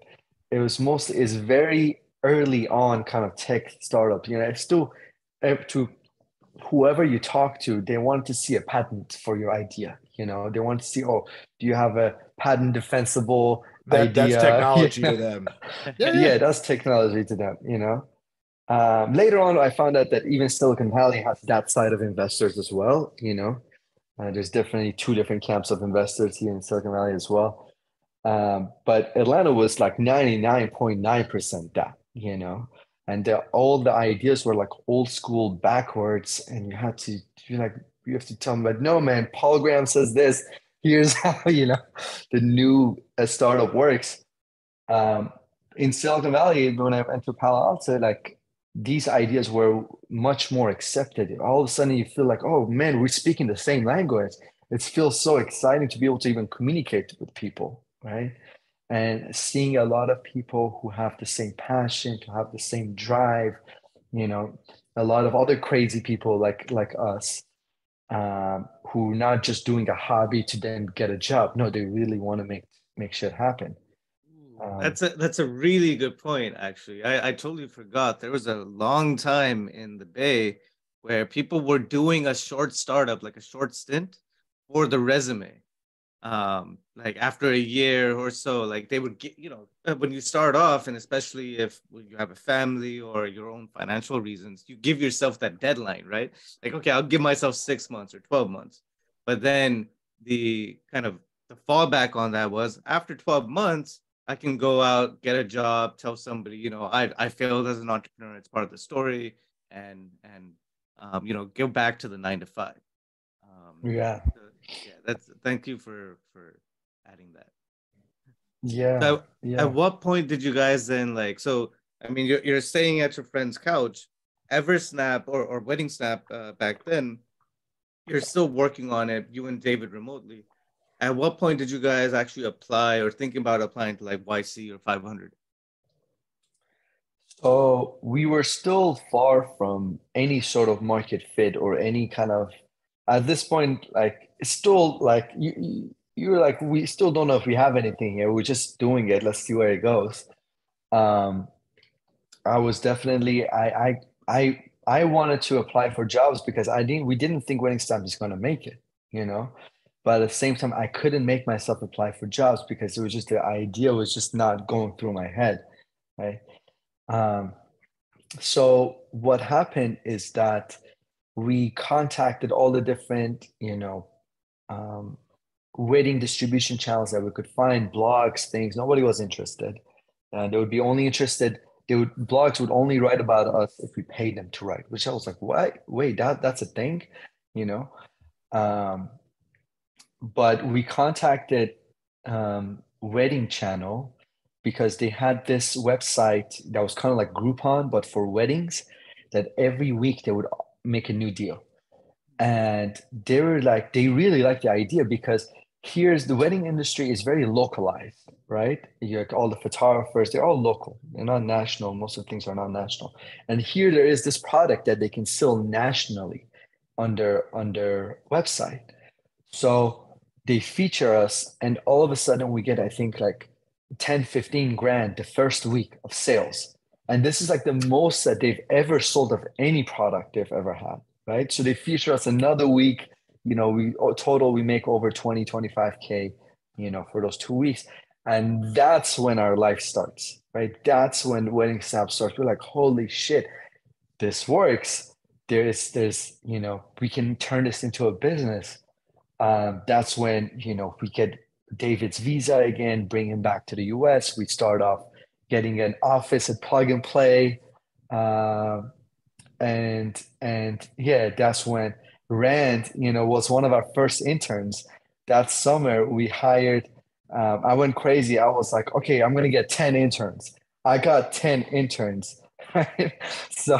It was mostly, it's very early on kind of tech startup. You know, it's still to whoever you talk to, they want to see a patent for your idea. You know, they want to see, oh, do you have a patent defensible that, idea? That's technology to them. Yeah, yeah. yeah, that's technology to them, you know? Um, later on, I found out that even Silicon Valley has that side of investors as well, you know? Uh, there's definitely two different camps of investors here in Silicon Valley as well. Um, but Atlanta was like ninety-nine point nine percent that, you know, and the, all the ideas were like old school backwards. And you had to, you're like, you have to tell them, like, no, man, Paul Graham says this. Here's how, you know, the new uh, startup works. Um, in Silicon Valley, when I went to Palo Alto, like these ideas were much more accepted. All of a sudden you feel like, oh man, we're speaking the same language. It feels so exciting to be able to even communicate with people, right? And seeing a lot of people who have the same passion, to have the same drive, you know, a lot of other crazy people like, like us, um, who are not just doing a hobby to then get a job. No, they really want to make, make shit happen. Um, that's a that's a really good point, actually. I, I totally forgot. There was a long time in the Bay where people were doing a short startup, like a short stint for the resume. Um, like after a year or so, like they would get, you know, when you start off, and especially if you have a family or your own financial reasons, you give yourself that deadline, right? Like, okay, I'll give myself six months or twelve months. But then the kind of the fallback on that was after twelve months, I can go out, get a job, tell somebody, you know, I I failed as an entrepreneur. It's part of the story, and and um, you know, go back to the nine to five. Um, yeah, so, yeah. That's thank you for for adding that. Yeah, so, yeah. At what point did you guys then like? So I mean, you're you're staying at your friend's couch, Eversnap or or Wedding Snap uh, back then. You're still working on it, you and David remotely. At what point did you guys actually apply or think about applying to like Y C or five hundred? So we were still far from any sort of market fit or any kind of, at this point, like it's still like, you, you're like, we still don't know if we have anything here. We're just doing it. Let's see where it goes. Um, I was definitely, I, I, I, I wanted to apply for jobs because I didn't, we didn't think Wedding Snap is going to make it, you know? But at the same time, I couldn't make myself apply for jobs because it was just the idea was just not going through my head, right? Um, so what happened is that we contacted all the different, you know, um, wedding distribution channels that we could find, blogs, things. Nobody was interested. And they would be only interested, they would, blogs would only write about us if we paid them to write, which I was like, what? Wait, that, that's a thing, you know? Um, But we contacted um, Wedding Channel because they had this website that was kind of like Groupon, but for weddings, that every week they would make a new deal. And they were like, they really liked the idea because here's the wedding industry is very localized, right? You're like all the photographers, they're all local. They're not national. Most of the things are not national. And here there is this product that they can sell nationally on their, on their website. So they feature us, and all of a sudden we get, I think, like ten, fifteen grand the first week of sales. And this is like the most that they've ever sold of any product they've ever had, right? So they feature us another week, you know, we total, we make over twenty, twenty-five K, you know, for those two weeks. And that's when our life starts, right? That's when Wedding Snap starts. We're like, holy shit, this works. There is, there's, you know, we can turn this into a business. Um, that's when, you know, we get David's visa again, bring him back to the U S. We start off getting an office at Plug and Play. Uh, and, and yeah, that's when Rand, you know, was one of our first interns. That summer we hired, um, I went crazy. I was like, okay, I'm going to get ten interns. I got ten interns. So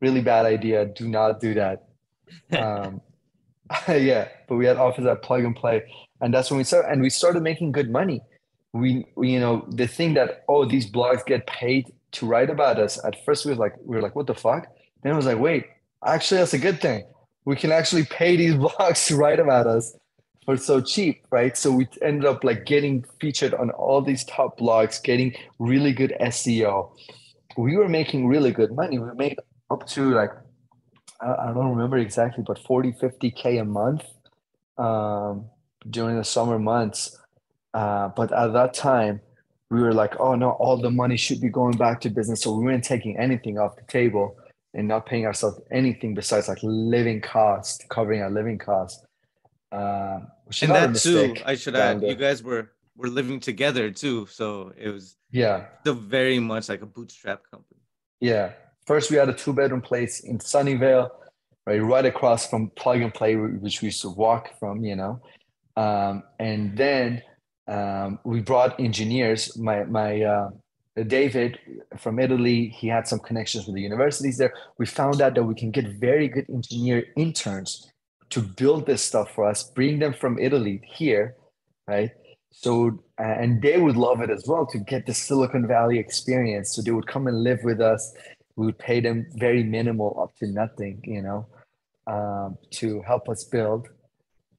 really bad idea. Do not do that. Um, yeah, but we had offers at Plug and Play, and that's when we started. And we started making good money. We, we, you know, the thing that, oh, these blogs get paid to write about us. At first, we was like, we were like, what the fuck? Then I was like, wait, actually, that's a good thing. We can actually pay these blogs to write about us for so cheap, right? So we ended up like getting featured on all these top blogs, getting really good S E O. We were making really good money. We made up to like, I don't remember exactly, but forty, fifty K a month um, during the summer months. Uh, but at that time, we were like, oh no, all the money should be going back to business. So we weren't taking anything off the table and not paying ourselves anything besides like living costs, covering our living costs. Uh, which and that too, I should add, you guys were, were living together too. So it was yeah, still very much like a bootstrap company. Yeah. First, we had a two-bedroom place in Sunnyvale, right, right across from Plug and Play, which we used to walk from, you know. Um, and then um, we brought engineers. My my uh, David from Italy, he had some connections with the universities there. We found out that we can get very good engineer interns to build this stuff for us, bring them from Italy here, right? So, and they would love it as well to get the Silicon Valley experience. So they would come and live with us. We would pay them very minimal, up to nothing, you know, um, to help us build,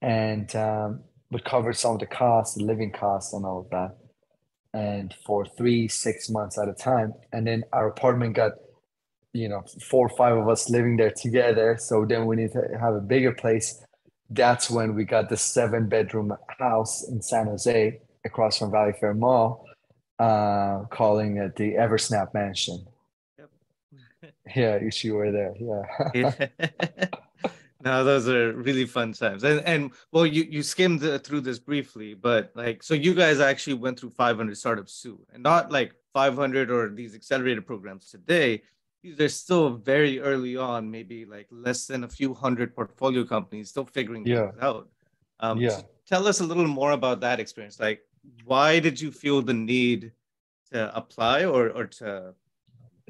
and um, would cover some of the costs, the living costs and all of that. And for three, six months at a time. And then our apartment got, you know, four or five of us living there together. So then we need to have a bigger place. That's when we got the seven bedroom house in San Jose across from Valley Fair Mall, uh, calling it the Eversnap Mansion. Yep. Yeah, if you were there, yeah. Yeah. No, those are really fun times. And, and well, you, you skimmed through this briefly, but like, so you guys actually went through five hundred startups too, and not like five hundred or these accelerator programs today. These are still very early on, maybe like less than a few hundred portfolio companies still figuring yeah. things out. Um, yeah. So tell us a little more about that experience. Like, why did you feel the need to apply or, or to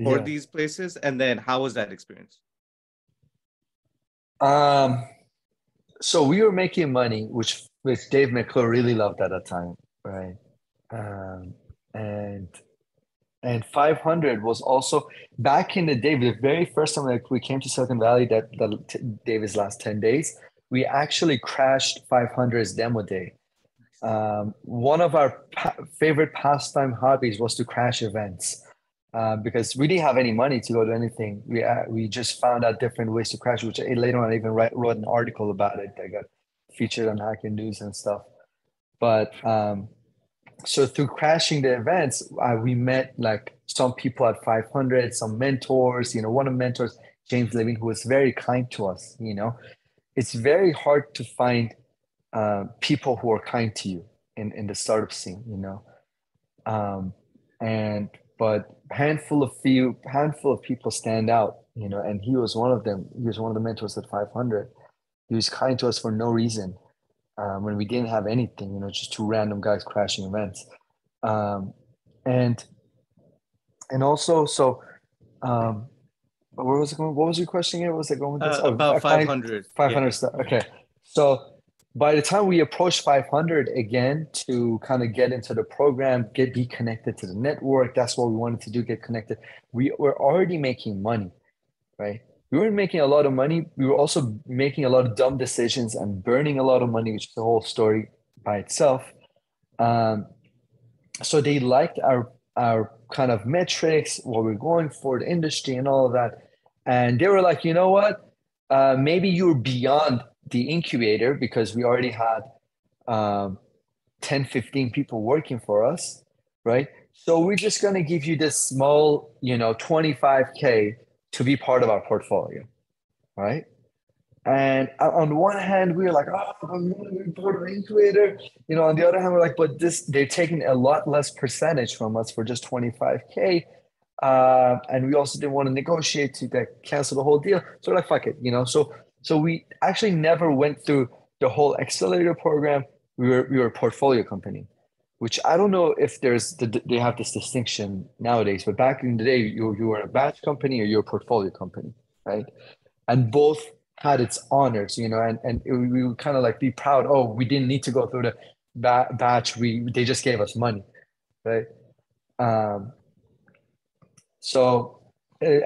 for yeah. these places? And then how was that experience? Um, so we were making money, which, which Dave McClure really loved at that time, right? Um, and and five hundred was also, back in the day, the very first time that we came to Silicon Valley, that, that t- Dave's last ten days, we actually crashed five hundred's demo day. Um, one of our pa- favorite pastime hobbies was to crash events. Uh, because we didn't have any money to go to anything. We uh, we just found out different ways to crash, which I, later on I even write, wrote an article about it that got featured on Hacking News and stuff. But um, so through crashing the events, uh, we met like some people at five hundred, some mentors, you know, one of the mentors, James Levine, who was very kind to us, you know. It's very hard to find uh, people who are kind to you in, in the startup scene, you know. Um, and... But handful of few handful of people stand out, you know, and he was one of them. He was one of the mentors at five hundred. He was kind to us for no reason um, when we didn't have anything, you know, just two random guys crashing events. Um, and and also, so um, where was it going? What was your question again? What was it going with this? Uh, about oh, five hundred. five hundred yeah. stuff. Okay. So by the time we approached five hundred again to kind of get into the program, get be connected to the network, that's what we wanted to do, get connected. We were already making money, right? We weren't making a lot of money. We were also making a lot of dumb decisions and burning a lot of money, which is the whole story by itself. Um, so they liked our our kind of metrics, what we're going for, the industry and all of that. And they were like, you know what? Uh, maybe you're beyond the incubator, because we already had um, ten, fifteen people working for us, right? So we're just going to give you this small, you know, twenty-five K to be part of our portfolio, right? And on one hand, we were like, oh, I'm going to be part of the incubator. You know, on the other hand, we're like, but this, they're taking a lot less percentage from us for just twenty-five K. Uh, and we also didn't want to negotiate to like, cancel the whole deal. So we're like, fuck it, you know? So So we actually never went through the whole accelerator program. We were we were a portfolio company, which I don't know if there's the, they have this distinction nowadays. But back in the day, you you were a batch company or you're a portfolio company, right? And both had its honors, you know. And and it, we would kind of like be proud. Oh, we didn't need to go through the ba- batch. We they just gave us money, right? Um, so.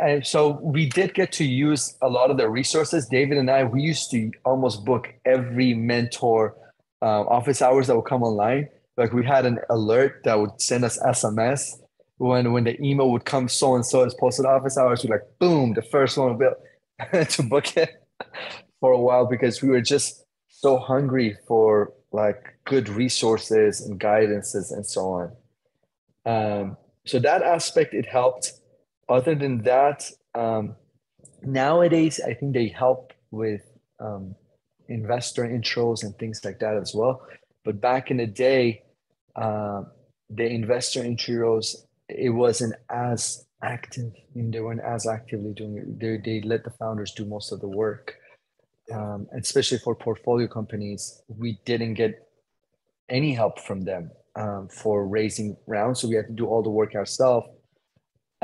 And so we did get to use a lot of the resources. David and I, we used to almost book every mentor uh, office hours that would come online. Like we had an alert that would send us S M S. When when the email would come, so-and-so is posted office hours, we're like, boom, the first one to book it for a while, because we were just so hungry for like good resources and guidances and so on. Um, so that aspect, it helped. Other than that, um, nowadays, I think they help with um, investor intros and things like that as well. But back in the day, uh, the investor intros, it wasn't as active. I mean, they weren't as actively doing it. They, they let the founders do most of the work, um, especially for portfolio companies. We didn't get any help from them um, for raising rounds. So we had to do all the work ourselves.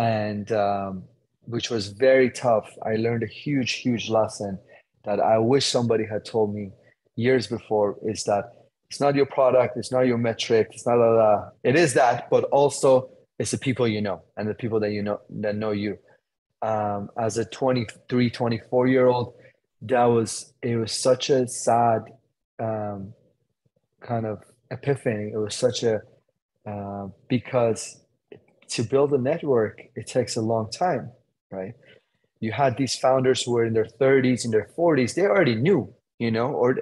and um, which was very tough. I learned a huge, huge lesson that I wish somebody had told me years before, is that it's not your product, it's not your metric, it's not a, uh, it is that, but also it's the people you know and the people that you know that know you. Um, as a twenty-three, twenty-four year old, that was, it was such a sad um, kind of epiphany. It was such a, uh, because to build a network, it takes a long time, right? You had these founders who were in their thirties, in their forties, they already knew, you know, or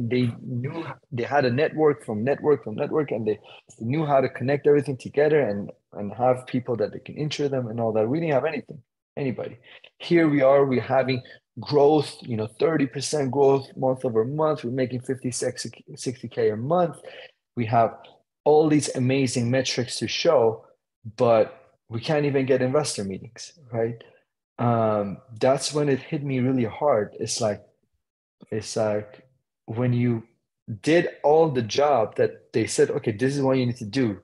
they knew they had a network from network from network, and they knew how to connect everything together and, and have people that they can intro them and all that. We didn't have anything. Anybody. Here we are, we're having growth, you know, thirty percent growth month over month. We're making fifty, sixty K a month. We have all these amazing metrics to show, but we can't even get investor meetings, right? Um, that's when it hit me really hard. It's like, it's like when you did all the job that they said, okay, this is what you need to do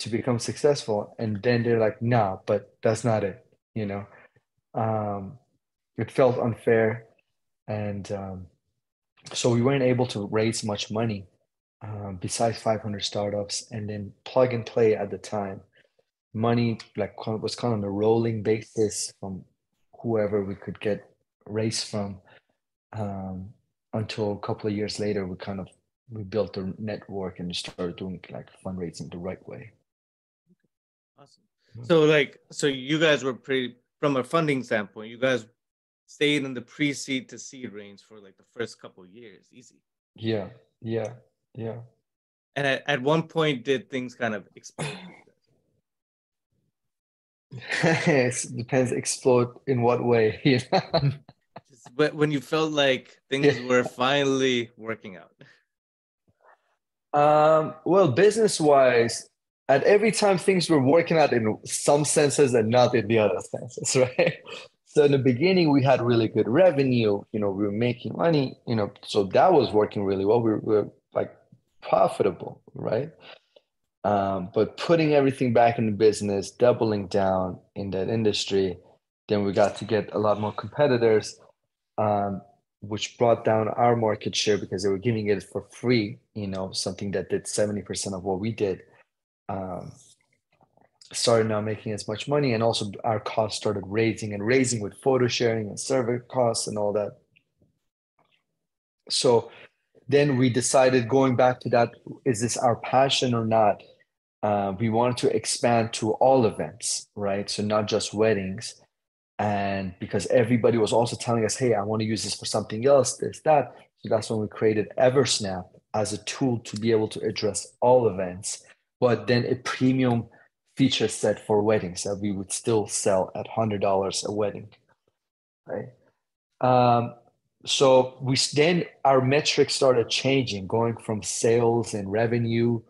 to become successful. And then they're like, nah, but that's not it, you know? Um, it felt unfair, and um, so we weren't able to raise much money um, besides five hundred startups, and then Plug and Play at the time. Money like was kind of on a rolling basis from whoever we could get raised from, um, until a couple of years later, we kind of we built a network and started doing like fundraising the right way. Awesome. So like, so you guys were pretty. From a funding standpoint, you guys stayed in the pre-seed to seed range for like the first couple of years, easy. Yeah, yeah, yeah. And at, at one point, did things kind of explode? It depends, explode in what way? You know? But when you felt like things yeah. were finally working out. Um. Well, business-wise, at every time things were working out in some senses and not in the other senses, right? So in the beginning, we had really good revenue, you know, we were making money, you know, so that was working really well. We were like profitable, right? Um, but putting everything back in the business, doubling down in that industry, then we got to get a lot more competitors, um, which brought down our market share because they were giving it for free, you know, something that did seventy percent of what we did. Um, started not making as much money, and also our costs started raising and raising with photo sharing and server costs and all that. So then we decided, going back to that, is this our passion or not? Uh, we wanted to expand to all events, right? So not just weddings. And because everybody was also telling us, hey, I want to use this for something else, this, that. So that's when we created Eversnap as a tool to be able to address all events, but then a premium feature set for weddings that we would still sell at one hundred dollars a wedding, right? Um, so we then our metrics started changing, going from sales and revenue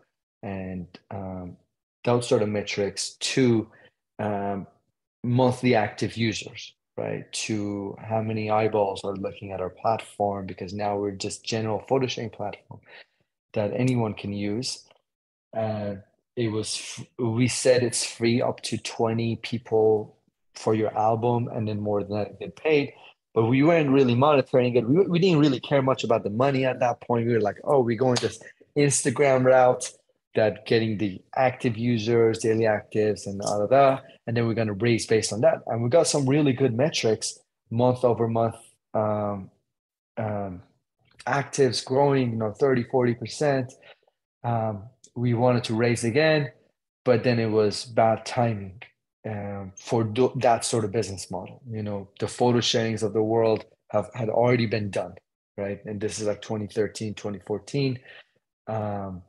and um, those sort of metrics to um, monthly active users, right? To how many eyeballs are looking at our platform, because now we're just general photo sharing platform that anyone can use. Uh, it was, we said it's free up to twenty people for your album, and then more than that get paid, but we weren't really monitoring it. We, we didn't really care much about the money at that point. We were like, oh, we're going this Instagram route that getting the active users, daily actives and all of that. And then we're going to raise based on that. And we got some really good metrics month over month, um, um, actives growing, you know, thirty, forty percent, um, we wanted to raise again, but then it was bad timing um, for do that sort of business model. You know, the photo sharings of the world have had already been done, right? And this is like twenty thirteen, twenty fourteen. Um,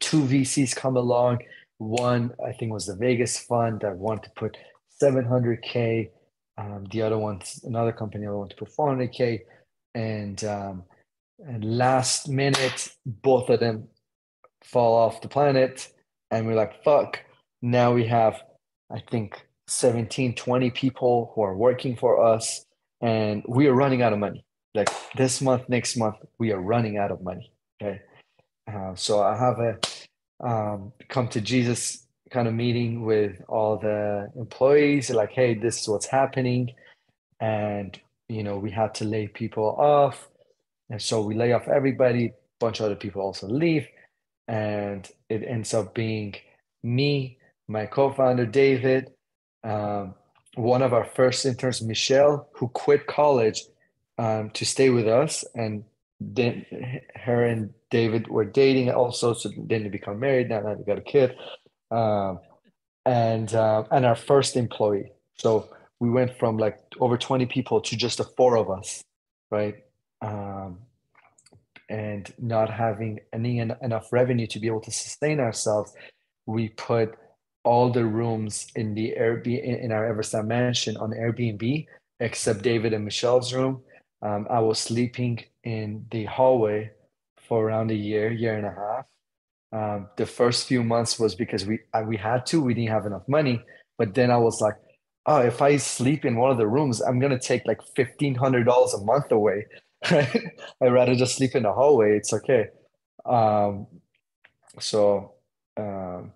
two V Cs come along. One, I think, was the Vegas fund that wanted to put seven hundred K. Um, the other one's another company that wanted to put four hundred K. And, um, and last minute, both of them fall off the planet, and we're like, fuck, now we have, I think, seventeen, twenty people who are working for us, and we are running out of money. Like this month, next month, we are running out of money, okay? Uh, so I have a um, come to Jesus kind of meeting with all the employees, like, hey, this is what's happening. And, you know, we had to lay people off. And so we lay off everybody, a bunch of other people also leave. And it ends up being me, my co-founder, David, um, one of our first interns, Michelle, who quit college um, to stay with us. And then her and David were dating also, so then they become married. Now, now they got a kid. Um, and, uh, and our first employee. So we went from like over twenty people to just the four of us, right? Um, and not having any enough revenue to be able to sustain ourselves, we put all the rooms in the Airbnb, in our Eversnap Mansion on Airbnb, except David and Michelle's room. Um, I was sleeping in the hallway for around a year, year and a half. Um, the first few months was because we we had to, we didn't have enough money. But then I was like, oh, if I sleep in one of the rooms, I'm gonna take like fifteen hundred dollars a month away, right? I'd rather just sleep in the hallway, it's okay. Um, so um,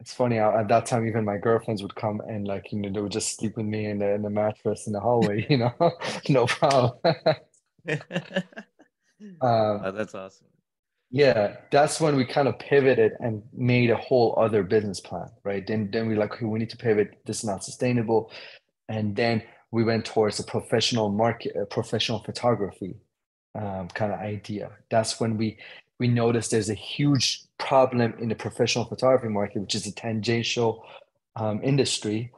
it's funny, I, at that time, even my girlfriends would come and like, you know, they would just sleep with me in the, in the mattress in the hallway, you know, no problem. um, oh, that's awesome. Yeah, that's when we kind of pivoted and made a whole other business plan, right? Then then we like, okay, we need to pivot. This is not sustainable. And then we went towards a professional market, a professional photography um, kind of idea. That's when we we noticed there's a huge problem in the professional photography market, which is a tangential um, industry,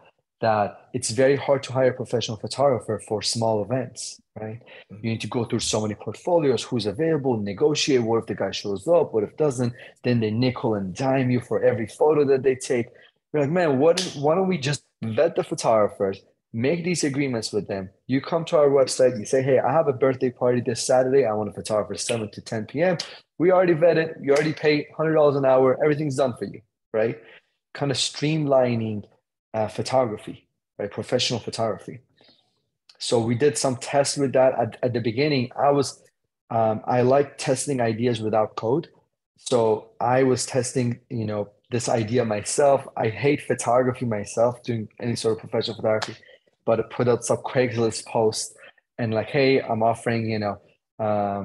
that it's very hard to hire a professional photographer for small events, right? You need to go through so many portfolios, who's available, negotiate, what if the guy shows up, what if doesn't, then they nickel and dime you for every photo that they take. You're like, man, what, why don't we just vet the photographers, make these agreements with them. You come to our website, you say, hey, I have a birthday party this Saturday. I want a photographer seven to ten p.m. We already vetted, you already pay one hundred dollars an hour. Everything's done for you, right? Kind of streamlining Uh, photography, right? Professional photography. So we did some tests with that at, at the beginning. I was, um, I like testing ideas without code. So I was testing, you know, this idea myself. I hate photography myself, doing any sort of professional photography, but I put up some Craigslist posts and like, hey, I'm offering, you know, um,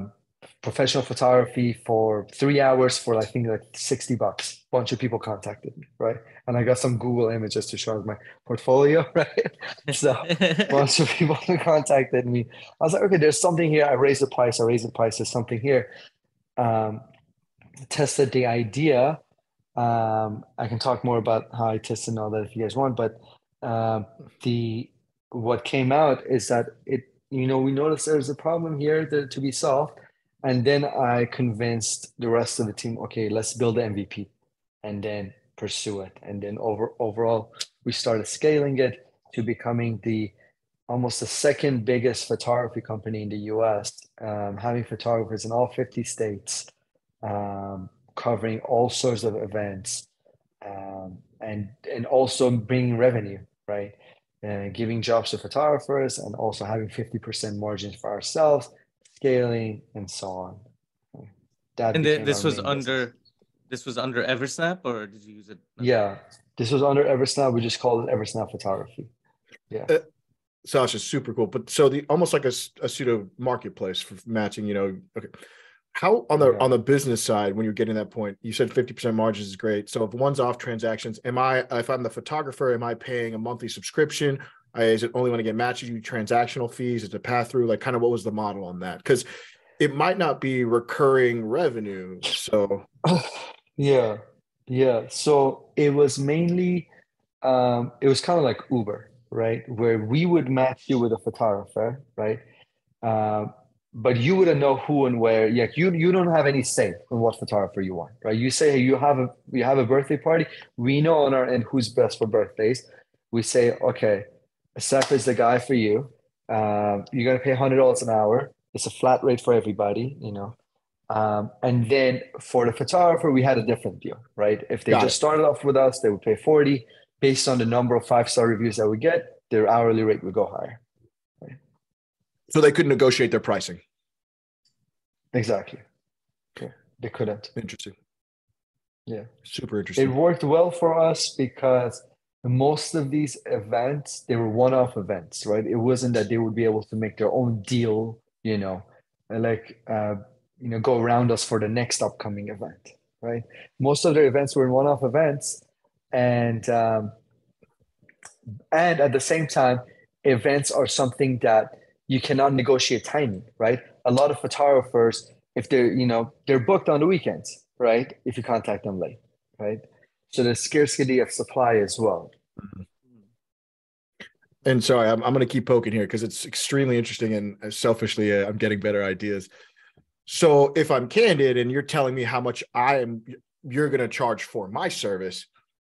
professional photography for three hours for, I think, like sixty bucks. A bunch of people contacted me, right? And I got some Google images to show my portfolio, right? So a bunch of people contacted me. I was like, okay, there's something here. I raised the price. I raised the price. There's something here. Um, tested the idea. Um, I can talk more about how I tested and all that if you guys want, but um, the what came out is that it, you know, we noticed there's a problem here that, to be solved. And then I convinced the rest of the team, okay, let's build the M V P and then pursue it. And then over, overall, we started scaling it to becoming the almost the second biggest photography company in the U S, um, having photographers in all fifty states, um, covering all sorts of events, um, and, and also bringing revenue, right? Uh, giving jobs to photographers and also having fifty percent margins for ourselves, scaling and so on. That and this was under business. This was under Eversnap, or did you use it? No. Yeah, this was under Eversnap. We just called it Eversnap Photography. Yeah, uh, Sasha, super cool. But so the almost like a, a pseudo marketplace for matching. You know, okay. How on the yeah. on the business side when you're getting that point? You said fifty percent margins is great. So if one's off transactions, am I? If I'm the photographer, am I paying a monthly subscription? Is it only when I get matches, you transactional fees? Is it a pass through? Like, kind of what was the model on that? Because it might not be recurring revenue. So, yeah, yeah. So it was mainly, um, it was kind of like Uber, right? Where we would match you with a photographer, right? Uh, but you wouldn't know who and where. Yeah, you you don't have any say on what photographer you want, right? You say, hey, you have a you have a birthday party. We know on our end who's best for birthdays. We say, okay, Seth is the guy for you. Uh, you're going to pay one hundred dollars an hour. It's a flat rate for everybody, you know. Um, and then for the photographer, we had a different deal, right? If they Got just it. started off with us, they would pay forty. Based on the number of five-star reviews that we get, their hourly rate would go higher. Right? So they couldn't negotiate their pricing? Exactly. Okay. They couldn't. Interesting. Yeah. Super interesting. It worked well for us because most of these events, they were one-off events, right? It wasn't that they would be able to make their own deal, you know, like, uh, you know, go around us for the next upcoming event, right? Most of their events were one-off events. And, um, and at the same time, events are something that you cannot negotiate timing, right? A lot of photographers, if they're, you know, they're booked on the weekends, right? If you contact them late, right? So the scarcity of supply as well. And sorry, I'm, I'm going to keep poking here because it's extremely interesting, and selfishly, uh, I'm getting better ideas. So if I'm candid and you're telling me how much I am, you're going to charge for my service,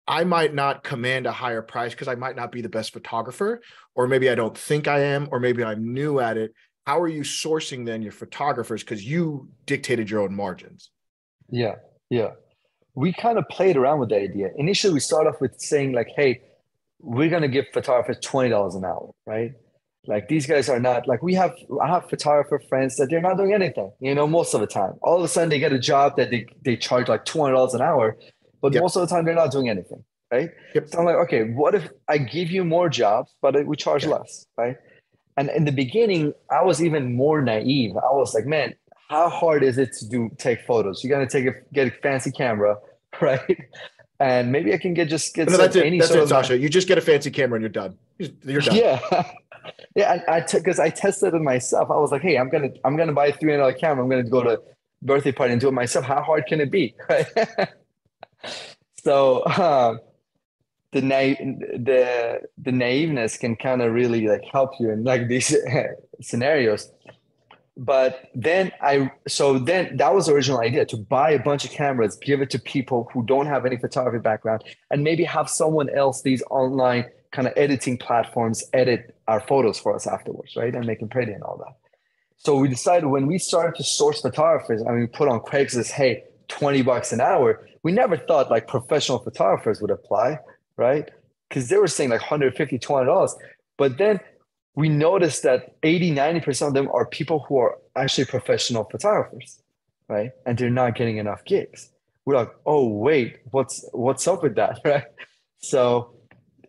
I might not command a higher price because I might not be the best photographer, or maybe I don't think I am, or maybe I'm new at it. How are you sourcing then your photographers? Because you dictated your own margins. Yeah, yeah. We kind of played around with the idea. Initially, we started off with saying like, hey, we're going to give photographers twenty dollars an hour, right? Like these guys are not, like we have, I have photographer friends that they're not doing anything, you know, most of the time. All of a sudden they get a job that they, they charge like two hundred dollars an hour, but yep. most of the time they're not doing anything, right? Yep. So I'm like, okay, what if I give you more jobs, but we charge yeah. less, right? And in the beginning, I was even more naive. I was like, man, how hard is it to do take photos? You gotta take a get a fancy camera, right? And maybe I can get just get no, that's it. any that's sort it, of Sasha. Like, you just get a fancy camera and you're done. You're done. Yeah, yeah. I because I, t- I tested it myself. I was like, hey, I'm gonna I'm gonna buy a three hundred dollars camera. I'm gonna go to a birthday party and do it myself. How hard can it be? Right? so um, the na- the the naiveness can kind of really like help you in like these scenarios. But then I, so then that was the original idea, to buy a bunch of cameras, give it to people who don't have any photography background, and maybe have someone else, these online kind of editing platforms, edit our photos for us afterwards, right? And make them pretty and all that. So we decided when we started to source photographers, I mean, we put on Craigslist, hey, twenty bucks an hour. We never thought like professional photographers would apply, right? Because they were saying like one hundred fifty dollars, two hundred dollars. But then we noticed that eighty, ninety percent of them are people who are actually professional photographers, right? And they're not getting enough gigs. We're like, oh, wait, what's what's up with that, right? So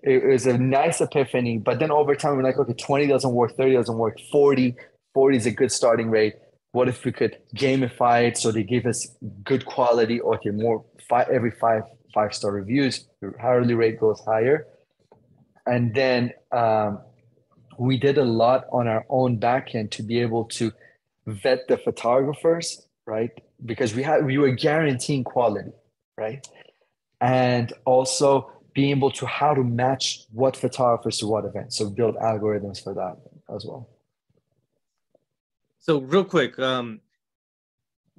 it was a nice epiphany. But then over time, we're like, okay, twenty doesn't work, thirty doesn't work, forty, forty is a good starting rate. What if we could gamify it so they give us good quality, or okay, more five, every five, five-star reviews, your hourly rate goes higher. And then, um, we did a lot on our own backend to be able to vet the photographers, right? Because we had we were guaranteeing quality, right? And also being able to how to match what photographers to what event. So build algorithms for that as well. So real quick, um,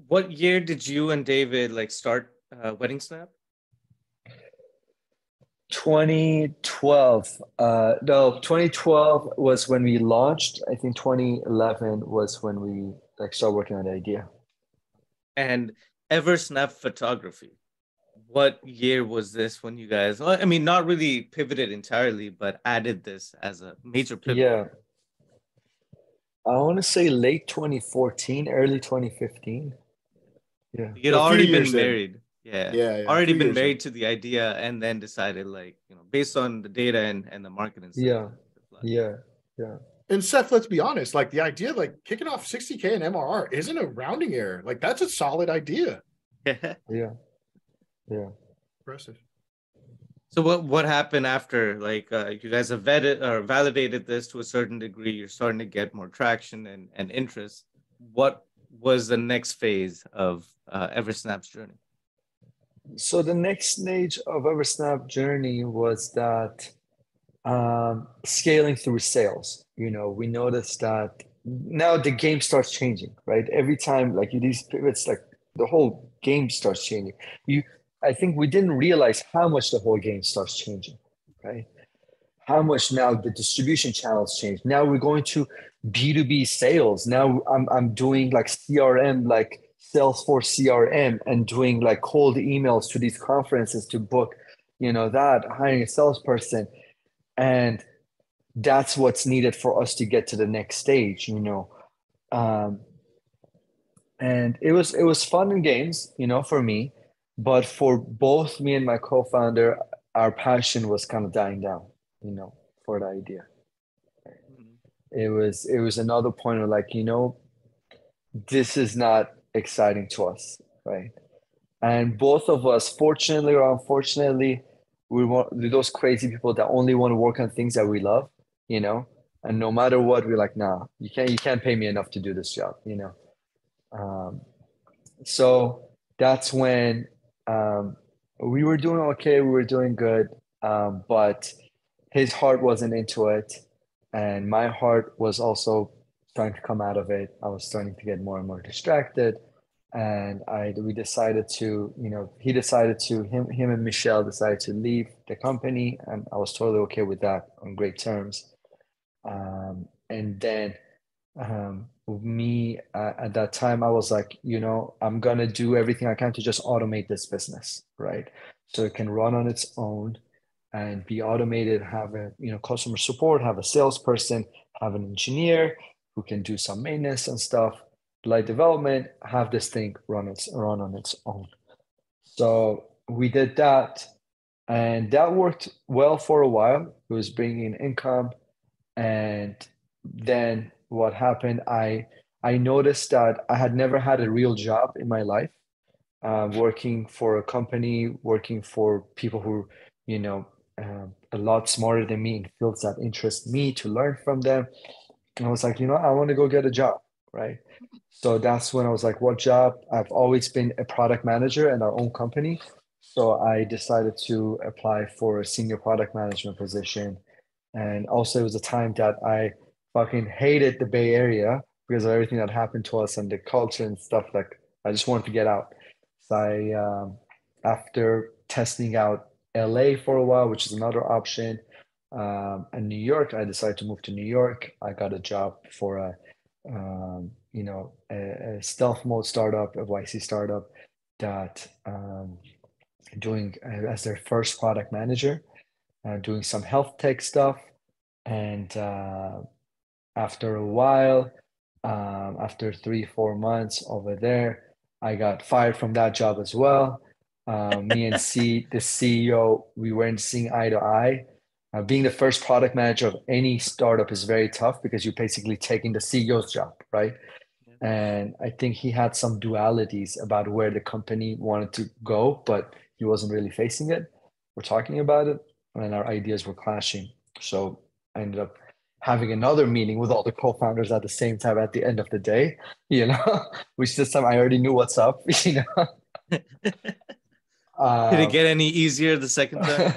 what year did you and David like start uh, Wedding Snap? twenty twelve uh no twenty twelve was when we launched. I think twenty eleven was when we like started working on the idea. And Eversnap Photography, what year was this when you guys, I mean, not really pivoted entirely, but added this as a major pivot? Yeah, I want to say late twenty fourteen, early twenty fifteen. Yeah, you'd already been married in. Yeah. yeah, yeah, already been married to the idea, and then decided, like, you know, based on the data and, and the market and stuff. Yeah, yeah, yeah. And Seth, let's be honest, like the idea, like kicking off sixty K in M R R isn't a rounding error. Like that's a solid idea. Yeah, yeah, yeah. Impressive. So what, what happened after? Like uh, you guys have vetted or validated this to a certain degree. You're starting to get more traction and, and interest. What was the next phase of uh, Eversnap's journey? So the next stage of Eversnap journey was that um, scaling through sales. You know, we noticed that now the game starts changing, right? Every time, like these pivots, like the whole game starts changing. You, I think we didn't realize how much the whole game starts changing, right? How much now the distribution channels change. Now we're going to B two B sales. Now I'm I'm doing like C R M, like Salesforce C R M, and doing like cold emails to these conferences to book, you know, that hiring a salesperson. And that's what's needed for us to get to the next stage, you know. Um, and it was, it was fun and games, you know, for me. But for both me and my co-founder, our passion was kind of dying down, you know, for the idea. Mm-hmm. It was, it was another point of like, you know, this is not exciting to us, right? And both of us, fortunately or unfortunately, we want those crazy people that only want to work on things that we love, you know, and no matter what, we're like, nah, you can't, you can't pay me enough to do this job, you know? Um, so that's when um, we were doing okay. We were doing good, um, but his heart wasn't into it. And my heart was also trying to come out of it. I was starting to get more and more distracted. And I, we decided to, you know, he decided to, him, him and Michelle decided to leave the company, and I was totally okay with that on great terms. Um, and then um, me uh, at that time, I was like, you know, I'm going to do everything I can to just automate this business, right? So it can run on its own and be automated, have a, you know, customer support, have a salesperson, have an engineer who can do some maintenance and stuff. Light development, have this thing run its run on its own. So we did that, and that worked well for a while. It was bringing in income, and then what happened? I I noticed that I had never had a real job in my life, uh, working for a company, working for people who, you know, uh, a lot smarter than me in fields that interest me, to learn from them. And I was like, you know, I want to go get a job, right? So that's when I was like, what job? I've always been a product manager in our own company. So I decided to apply for a senior product management position. And also it was a time that I fucking hated the Bay Area because of everything that happened to us and the culture and stuff. Like, I just wanted to get out. So I, um, after testing out L A for a while, which is another option, um, and New York, I decided to move to New York. I got a job for a, um, you know, a, a stealth mode startup, a Y C startup that um, doing uh, as their first product manager, uh, doing some health tech stuff. And uh, after a while, um, after three, four months over there, I got fired from that job as well. Uh, me and C, the C E O, we weren't seeing eye to eye. Uh, being the first product manager of any startup is very tough because you're basically taking the C E O's job, right? Yeah. And I think he had some dualities about where the company wanted to go, but he wasn't really facing it. We're talking about it, and our ideas were clashing. So I ended up having another meeting with all the co-founders at the same time at the end of the day, you know, which this time I already knew what's up, you know. um, Did it get any easier the second time?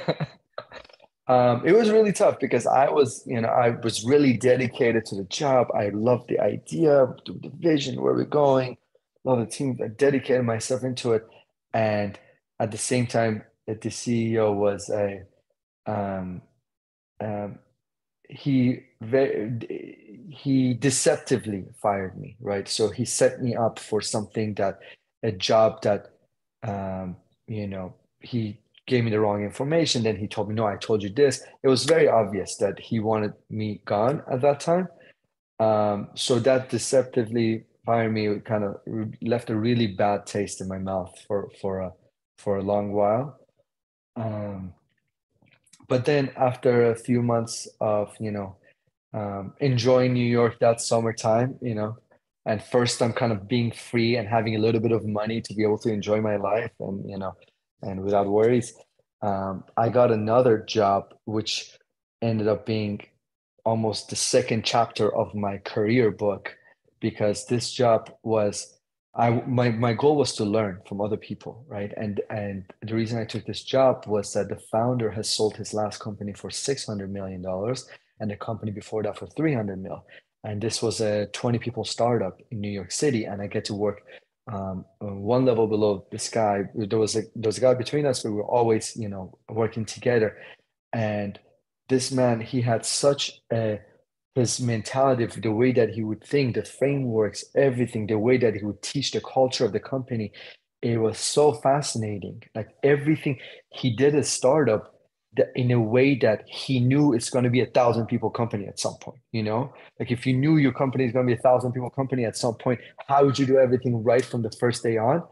Um, it was really tough because I was, you know, I was really dedicated to the job. I loved the idea, the vision, where we're going, love the team. I dedicated myself into it, and at the same time, that the C E O was a, um, um, he very, he deceptively fired me, right? So he set me up for something that, a job that, um, you know, he gave me the wrong information. Then he told me, no, I told you this. It was very obvious that he wanted me gone at that time. Um, so that deceptively fired me, kind of left a really bad taste in my mouth for, for, a, for a long while. Um, but then after a few months of, you know, um, enjoying New York that summertime, you know, and first I'm kind of being free and having a little bit of money to be able to enjoy my life and, you know, and without worries, um, I got another job, which ended up being almost the second chapter of my career book, because this job was, I my, my goal was to learn from other people, right? And and the reason I took this job was that the founder has sold his last company for six hundred million dollars and the company before that for three hundred mil. And this was a twenty people startup in New York City, and I get to work Um, one level below this guy. There was a there was a guy between us, but we were always, you know, working together. And this man, he had such a his mentality, the way that he would think, the frameworks, everything, the way that he would teach the culture of the company. It was so fascinating. Like everything he did, a startup that in a way that he knew it's going to be a thousand people company at some point, you know, like if you knew your company is going to be a thousand people company at some point, how would you do everything right from the first day on?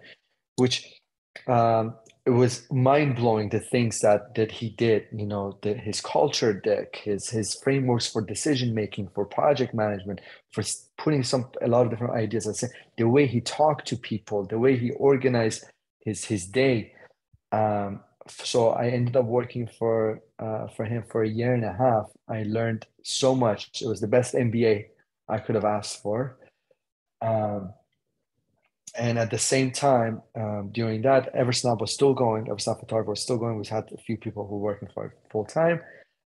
Which um, it was mind blowing the things that that he did. You know, the, his culture deck, his his frameworks for decision making, for project management, for putting some a lot of different ideas. I said the way he talked to people, the way he organized his his day. Um, so I ended up working for uh, for him for a year and a half. I learned so much. It was the best M B A I could have asked for. Um, And at the same time, um, during that, Eversnap was still going. Eversnap Photography was still going. We had a few people who were working for it full time.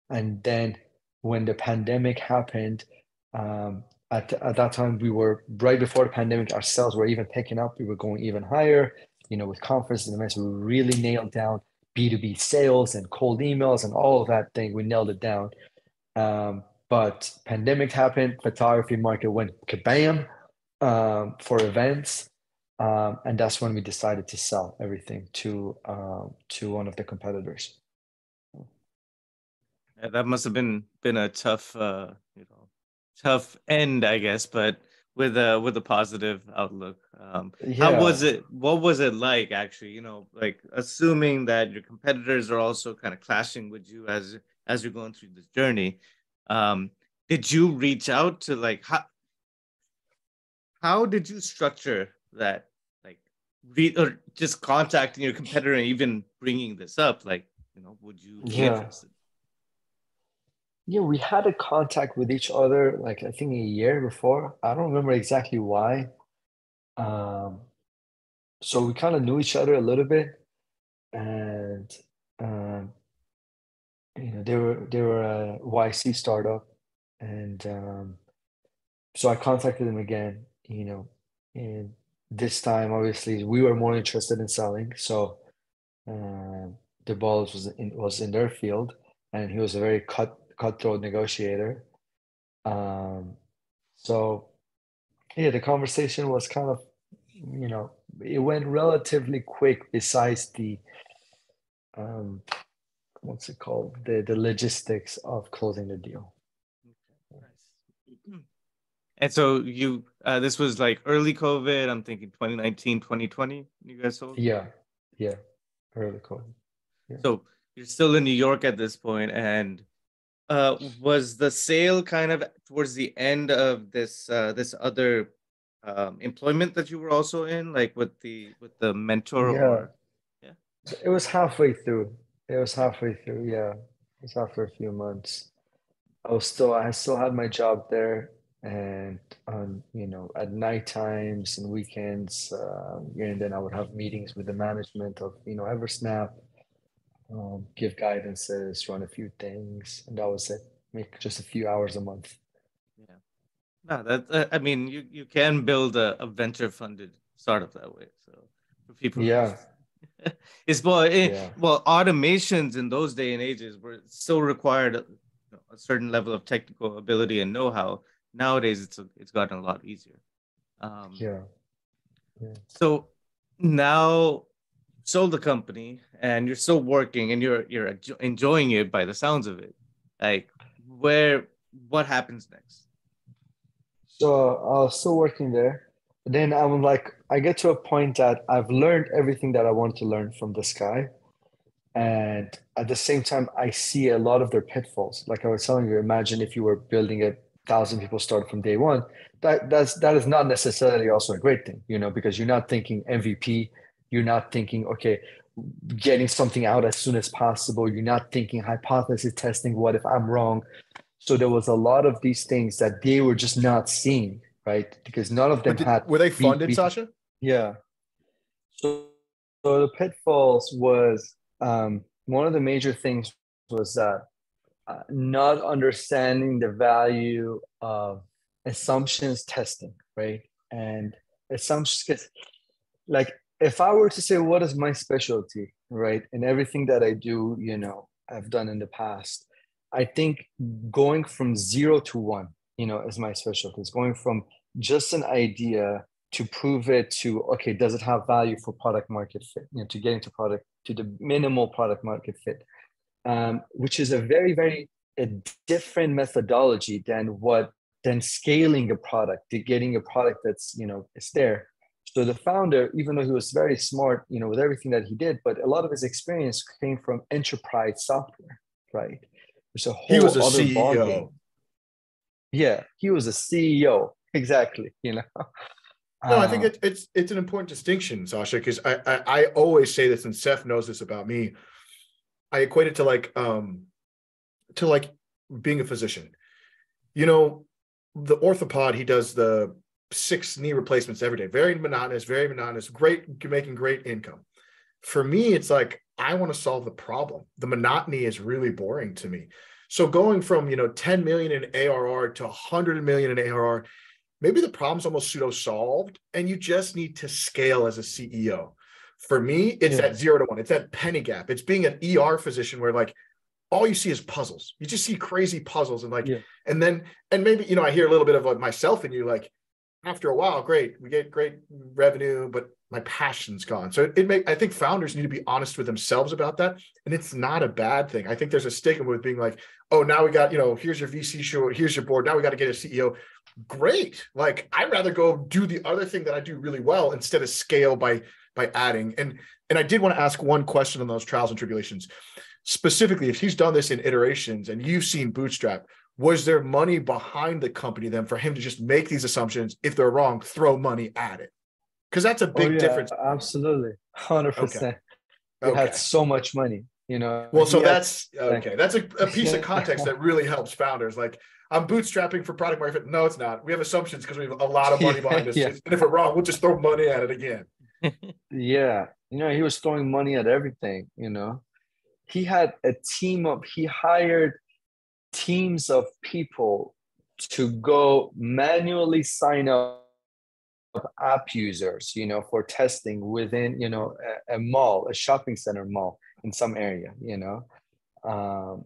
And then when the pandemic happened, um, at, at that time, we were right before the pandemic, our sales were even picking up. We were going even higher, you know, with conferences and events. We really nailed down B two B sales and cold emails and all of that thing. We nailed it down. Um, but pandemic happened. Photography market went kabam um, for events. Um, and that's when we decided to sell everything to uh, to one of the competitors. That must have been been a tough, uh, you know, tough end, I guess, but with a with a positive outlook. Um, yeah. How was it? What was it like, actually? You know, like assuming that your competitors are also kind of clashing with you as as you're going through this journey. Um, did you reach out to like how? How did you structure that? Re- or just contacting your competitor and even bringing this up, like, you know, would you be yeah. interested? Yeah, we had a contact with each other, like I think a year before. I don't remember exactly why. Um, so we kind of knew each other a little bit, and um, you know, they were they were a Y C startup, and um, so I contacted them again, you know, and. This time, obviously, we were more interested in selling, so uh, the ball was in, was in their field, and he was a very cut cutthroat negotiator. Um, so, yeah, the conversation was kind of, you know, it went relatively quick. Besides the, um, what's it called, the the logistics of closing the deal. Okay. Nice. And so you, uh, this was like early COVID, I'm thinking twenty nineteen, twenty twenty, you guys sold? Yeah, yeah, early COVID. Yeah. So you're still in New York at this point, and uh, was the sale kind of towards the end of this uh, this other um, employment that you were also in, like with the with the mentor? Yeah. Or, yeah, it was halfway through. It was halfway through, yeah. It was after a few months. I was still, I still had my job there. And on, you know, at night times and weekends, uh, and then I would have meetings with the management of, you know, Eversnap, um, give guidances, run a few things, and that was it. Make just a few hours a month. Yeah, no, that uh, I mean, you, you can build a, a venture funded startup that way. So for people, yeah, who, it's well, it, yeah. well, automations in those day and ages were still required you know, a certain level of technical ability and know how. Nowadays, it's a, it's gotten a lot easier. Um, yeah. yeah. So now, sold the company, and you're still working, and you're you're enjoying it by the sounds of it. Like, where what happens next? So I was still working there. Then I'm like, I get to a point that I've learned everything that I wanted to learn from this guy, and at the same time, I see a lot of their pitfalls. Like I was telling you, imagine if you were building a thousand people start from day one. That that's that is not necessarily also a great thing, you know, because you're not thinking M V P, you're not thinking okay, getting something out as soon as possible. You're not thinking hypothesis testing. What if I'm wrong? So there was a lot of these things that they were just not seeing, right? Because none of them did, had. Were they funded, B, B, Sasha? Yeah. So, so the pitfalls was um, one of the major things was that. Uh, not understanding the value of assumptions testing, right? And assumptions, like if I were to say, what is my specialty, right? And everything that I do, you know, I've done in the past, I think going from zero to one, you know, is my specialty. It's going from just an idea to prove it to, okay, does it have value for product market fit? You know, to getting to product, to the minimal product market fit. Um, which is a very, very a different methodology than what than scaling a product, to getting a product that's, you know, it's there. So the founder, even though he was very smart, you know, with everything that he did, but a lot of his experience came from enterprise software, right? There's a whole other ballgame. Yeah, he was a C E O, exactly. You know, no, um, I think it, it's it's an important distinction, Sasha, because I, I I always say this, and Seth knows this about me. I equate it to like um to like being a physician. You know, the orthopod, he does the six knee replacements every day. Very monotonous, very monotonous, great, making great income. For me, it's like, I want to solve the problem. The monotony is really boring to me. So going from, you know, ten million in A R R to one hundred million in A R R, maybe the problem's almost pseudo solved and you just need to scale as a C E O. For me, it's yeah. that zero to one. It's that penny gap. It's being an E R physician where like, all you see is puzzles. You just see crazy puzzles. And like, yeah. and then, and maybe, you know, I hear a little bit of like myself and you like, after a while, great, we get great revenue, but my passion's gone. So it, it make, I think founders need to be honest with themselves about that. And it's not a bad thing. I think there's a stigma with being like, oh, now we got, you know, here's your V C show, here's your board. Now we got to get a C E O. Great. Like, I'd rather go do the other thing that I do really well instead of scale by, by adding. And, and I did want to ask one question on those trials and tribulations. Specifically, if he's done this in iterations and you've seen bootstrap, was there money behind the company then for him to just make these assumptions? If they're wrong, throw money at it? Because that's a big oh, yeah, difference. Absolutely. one hundred percent. Okay. He okay. had so much money, you know. Well, so that's, had, okay. That's a, a piece of context that really helps founders. Like, I'm bootstrapping for product market. No, it's not. We have assumptions because we have a lot of money behind us. Yeah. And if we're wrong, we'll just throw money at it again. Yeah. You know, he was throwing money at everything, you know. He had a team of, he hired teams of people to go manually sign up app users, you know, for testing within, you know, a, a mall, a shopping center mall in some area, you know. Um,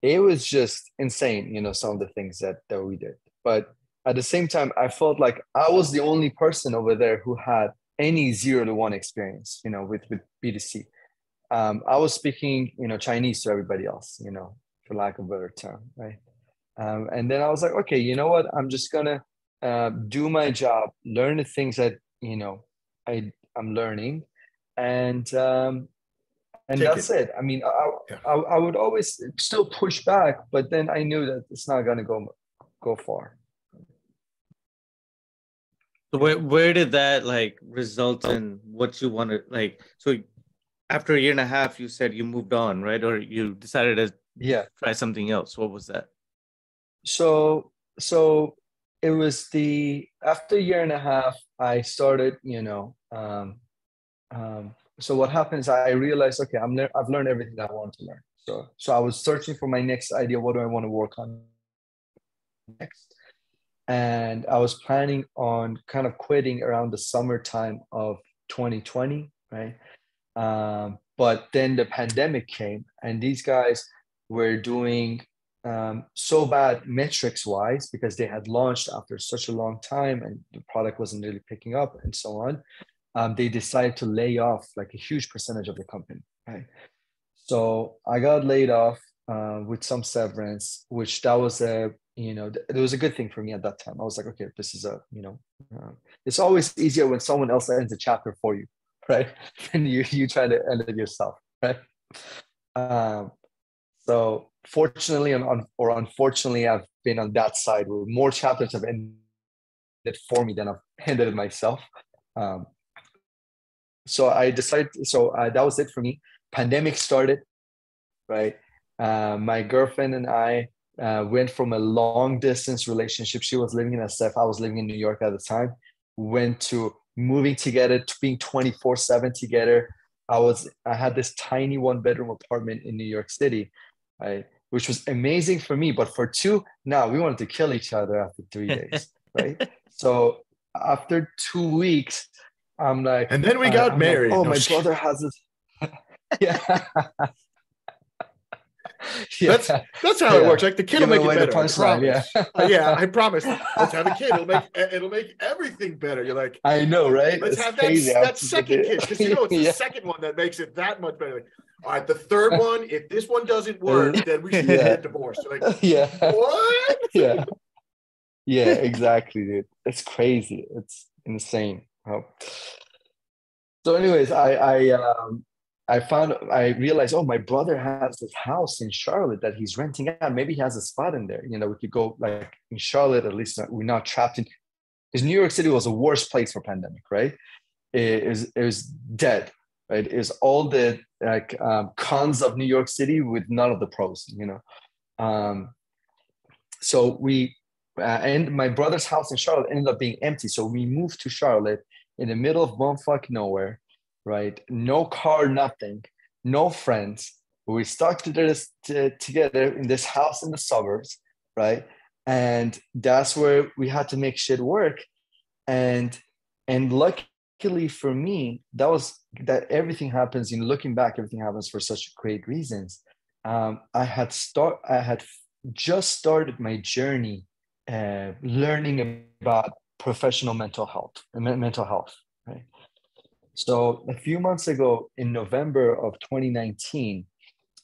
it was just insane, you know, some of the things that, that we did. But at the same time, I felt like I was the only person over there who had any zero to one experience, you know, with, with B two C. Um, I was speaking, you know, Chinese to everybody else, you know, for lack of a better term, right? Um, and then I was like, okay, you know what? I'm just gonna uh, do my job, learn the things that, you know, I, I'm learning, and um, and Take that's it. it. I mean, I, yeah. I I would always still push back, but then I knew that it's not gonna go go far. So where where did that like result in what you wanted? Like, so. After a year and a half, you said you moved on, right? Or you decided to yeah. try something else. What was that? So, so it was the, after a year and a half, I started, you know, um, um, so what happens, I realized, okay, I'm le- I've learned everything I want to learn. So, so I was searching for my next idea. What do I want to work on next? And I was planning on kind of quitting around the summertime of twenty twenty, right? Um, but then the pandemic came and these guys were doing um, so bad metrics wise because they had launched after such a long time and the product wasn't really picking up and so on. Um, they decided to lay off like a huge percentage of the company. Right? So I got laid off uh, with some severance, which that was a, you know, th- it was a good thing for me at that time. I was like, okay, this is a, you know, uh, it's always easier when someone else ends a chapter for you. Right? And you, you try to end it yourself, right? Um, so fortunately and or unfortunately, I've been on that side where more chapters have ended for me than I've ended it myself. Um, so I decided, so uh, that was it for me. Pandemic started, right? Uh, my girlfriend and I uh, went from a long distance relationship. She was living in S F, I was living in New York at the time, went to moving together, being twenty-four seven together. I was, I had this tiny one bedroom apartment in New York City, right? Which was amazing for me, but for two, now we wanted to kill each other after three days, right? So after two weeks, I'm like, and then we got uh, married. Like, oh, no, my shit. brother has this. yeah. Yeah. That's that's how yeah. it works. Like the kid Give will make it better. Punchline, yeah, uh, yeah. I promise. Let's have a kid. It'll make it'll make everything better. You're like, I know, right? Let's it's have that, that second kid because you know it's the yeah. second one that makes it that much better. Like, all right, the third one. If this one doesn't work, then we should yeah. get divorced. You're like, yeah, what? Yeah, yeah, exactly, dude. It's crazy. It's insane. Wow. So anyways, I, I, um, I found, I realized, oh, my brother has this house in Charlotte that he's renting out. Maybe he has a spot in there. You know, we could go like in Charlotte, at least we're not trapped in, because New York City was the worst place for pandemic, right? It is, it was dead, right? It was all the like um, cons of New York City with none of the pros, you know? Um, so we, uh, and my brother's house in Charlotte ended up being empty. So we moved to Charlotte in the middle of bumfuck nowhere, right? No car, nothing, no friends. We stuck to this, to, together in this house in the suburbs, right? And that's where we had to make shit work. And, and luckily for me, that was, that everything happens, in looking back, everything happens for such great reasons. Um, I had start, I had just started my journey uh, learning about professional mental health, mental health, right? So a few months ago in November of twenty nineteen,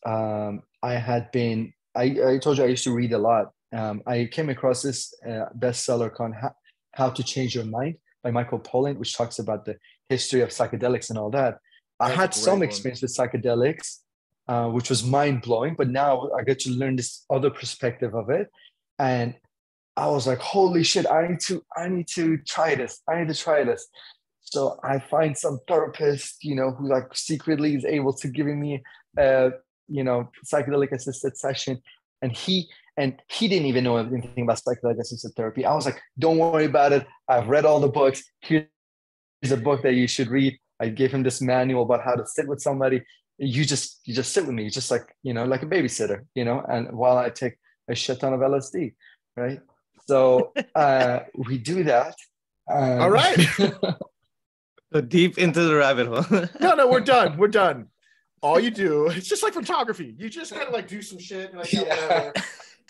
um, I had been, I, I told you I used to read a lot. Um, I came across this uh, bestseller called How, How to Change Your Mind by Michael Pollan, which talks about the history of psychedelics and all that. That's I had some one. experience with psychedelics, uh, which was mind-blowing, but now I get to learn this other perspective of it. And I was like, holy shit, I need to, I need to try this. I need to try this. So I find some therapist, you know, who like secretly is able to give me a, you know, psychedelic assisted session. And he, and he didn't even know anything about psychedelic assisted therapy. I was like, don't worry about it. I've read all the books. Here's a book that you should read. I gave him this manual about how to sit with somebody. You just, you just sit with me. You're just like, you know, like a babysitter, you know, and while I take a shit ton of L S D, right? So uh, we do that. Um, All right. So deep into the rabbit hole. no, no, we're done. We're done. All you do, it's just like photography. You just kind of like do some shit. And like, yeah, whatever.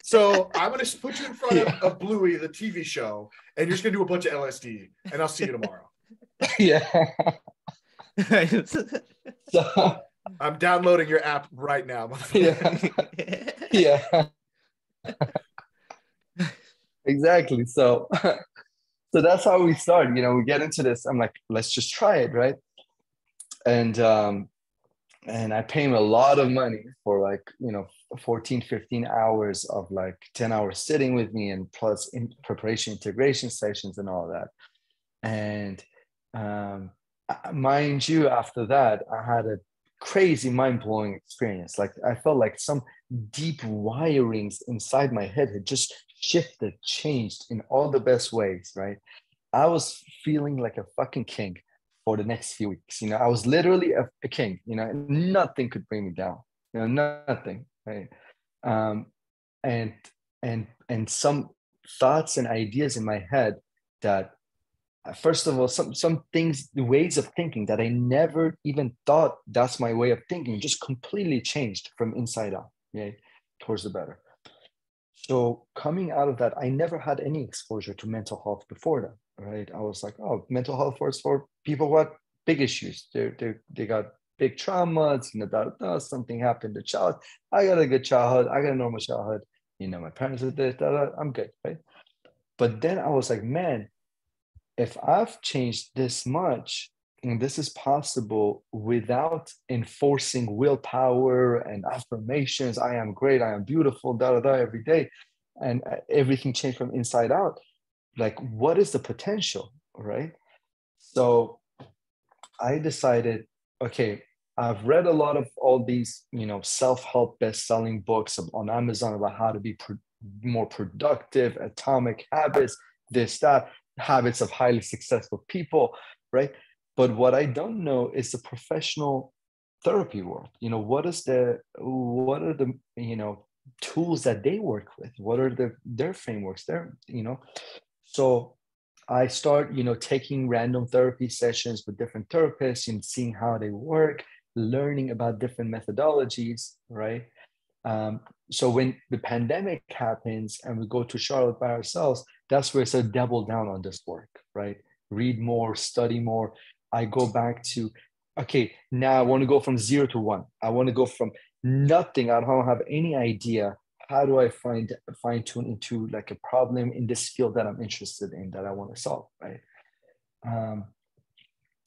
So I'm going to put you in front yeah. of, of Bluey, the T V show, and you're just going to do a bunch of L S D, and I'll see you tomorrow. Yeah. So, I'm downloading your app right now. Yeah. Yeah. Exactly. So, so that's how we start. You know, we get into this. I'm like, let's just try it, right? And um, and I pay him a lot of money for like, you know, fourteen, fifteen hours of like ten hours sitting with me, and plus in preparation, integration sessions, and all that. And um, mind you, after that, I had a crazy, mind-blowing experience. Like I felt like some deep wirings inside my head had just shifted, changed in all the best ways, right? I was feeling like a fucking king for the next few weeks. You know, I was literally a, a king, you know, and nothing could bring me down, you know, nothing, right? Um, and, and, and some thoughts and ideas in my head that, first of all, some, some things, ways of thinking that I never even thought that's my way of thinking, just completely changed from inside out, right, towards the better. So coming out of that, I never had any exposure to mental health before that, right? I was like, oh, mental health was for people who had big issues. They they they got big traumas, you know, that, that something happened to child. I got a good childhood. I got a normal childhood. You know, my parents did this. That, that, I'm good, right? But then I was like, man, if I've changed this much, and this is possible without enforcing willpower and affirmations, I am great, I am beautiful, da da da, every day, and everything changed from inside out. Like, what is the potential, right? So I decided, okay, I've read a lot of all these, you know, self-help best-selling books on Amazon about how to be pro- more productive, Atomic Habits, this, that, habits of highly successful people, right? But what I don't know is the professional therapy world. You know, what is the, what are the, you know, tools that they work with? What are the, their frameworks there, you know? So I start, you know, taking random therapy sessions with different therapists and seeing how they work, learning about different methodologies, right? Um, so when the pandemic happens and we go to Charlotte by ourselves, that's where it's a double down on this work, right? Read more, study more. I go back to, okay, now I want to go from zero to one. I want to go from nothing. I don't have any idea. How do I find fine tune into like a problem in this field that I'm interested in that I want to solve, right? Um,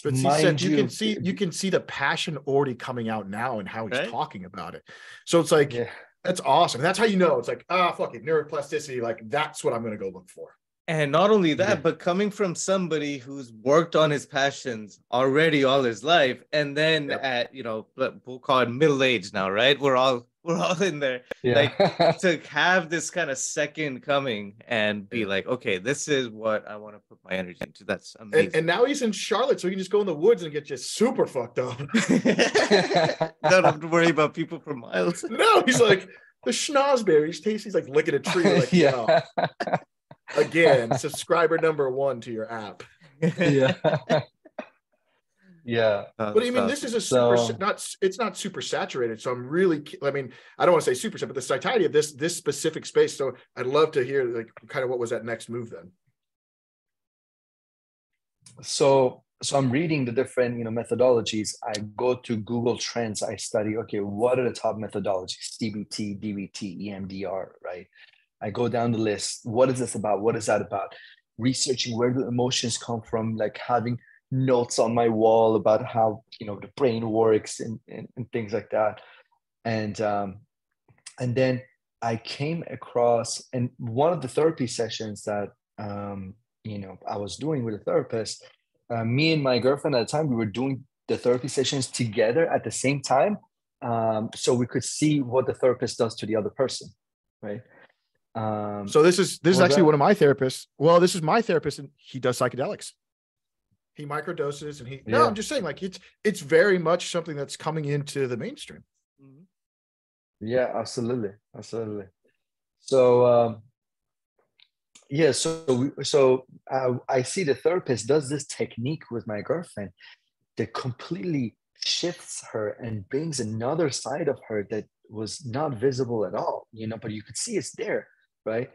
But she said you, you can see you can see the passion already coming out now and how he's right? talking about it. So it's like, yeah. that's awesome. That's how you know. It's like, ah, fuck it, neuroplasticity. Like, that's what I'm going to go look for. And not only that, yeah. but coming from somebody who's worked on his passions already all his life, and then yep. at, you know, we'll call it middle age now, right? We're all we're all in there. Yeah. Like, to have this kind of second coming and be like, okay, this is what I want to put my energy into. That's amazing. And, and now he's in Charlotte, so he can just go in the woods and get just super fucked up. Don't have to worry about people for miles. No, he's like, the schnozberries taste. He's like licking a tree. Like, yeah. No. Again, subscriber number one to your app. Yeah. Yeah. But I mean, this is a super, so, not, it's not super saturated. So I'm really, I mean, I don't want to say super, but the satiety of this, this specific space. So I'd love to hear, like, kind of what was that next move then? So, so I'm reading the different, you know, methodologies. I go to Google Trends. I study, okay, what are the top methodologies? C B T, D B T, E M D R, right? I go down the list. What is this about? What is that about? Researching where do emotions come from? Like having notes on my wall about how, you know, the brain works and, and, and things like that. And um, and then I came across, and one of the therapy sessions that, um, you know, I was doing with a therapist, uh, me and my girlfriend at the time, we were doing the therapy sessions together at the same time. Um, so we could see what the therapist does to the other person, right? Um, so this is this is actually that? one of my therapists. Well, this is my therapist, and he does psychedelics. He microdoses, and he. Yeah. No, I'm just saying, like it's it's very much something that's coming into the mainstream. Mm-hmm. Yeah, absolutely, absolutely. So um, yeah, so we, so I, I see the therapist does this technique with my girlfriend that completely shifts her and brings another side of her that was not visible at all, you know, but you could see it's there. Right?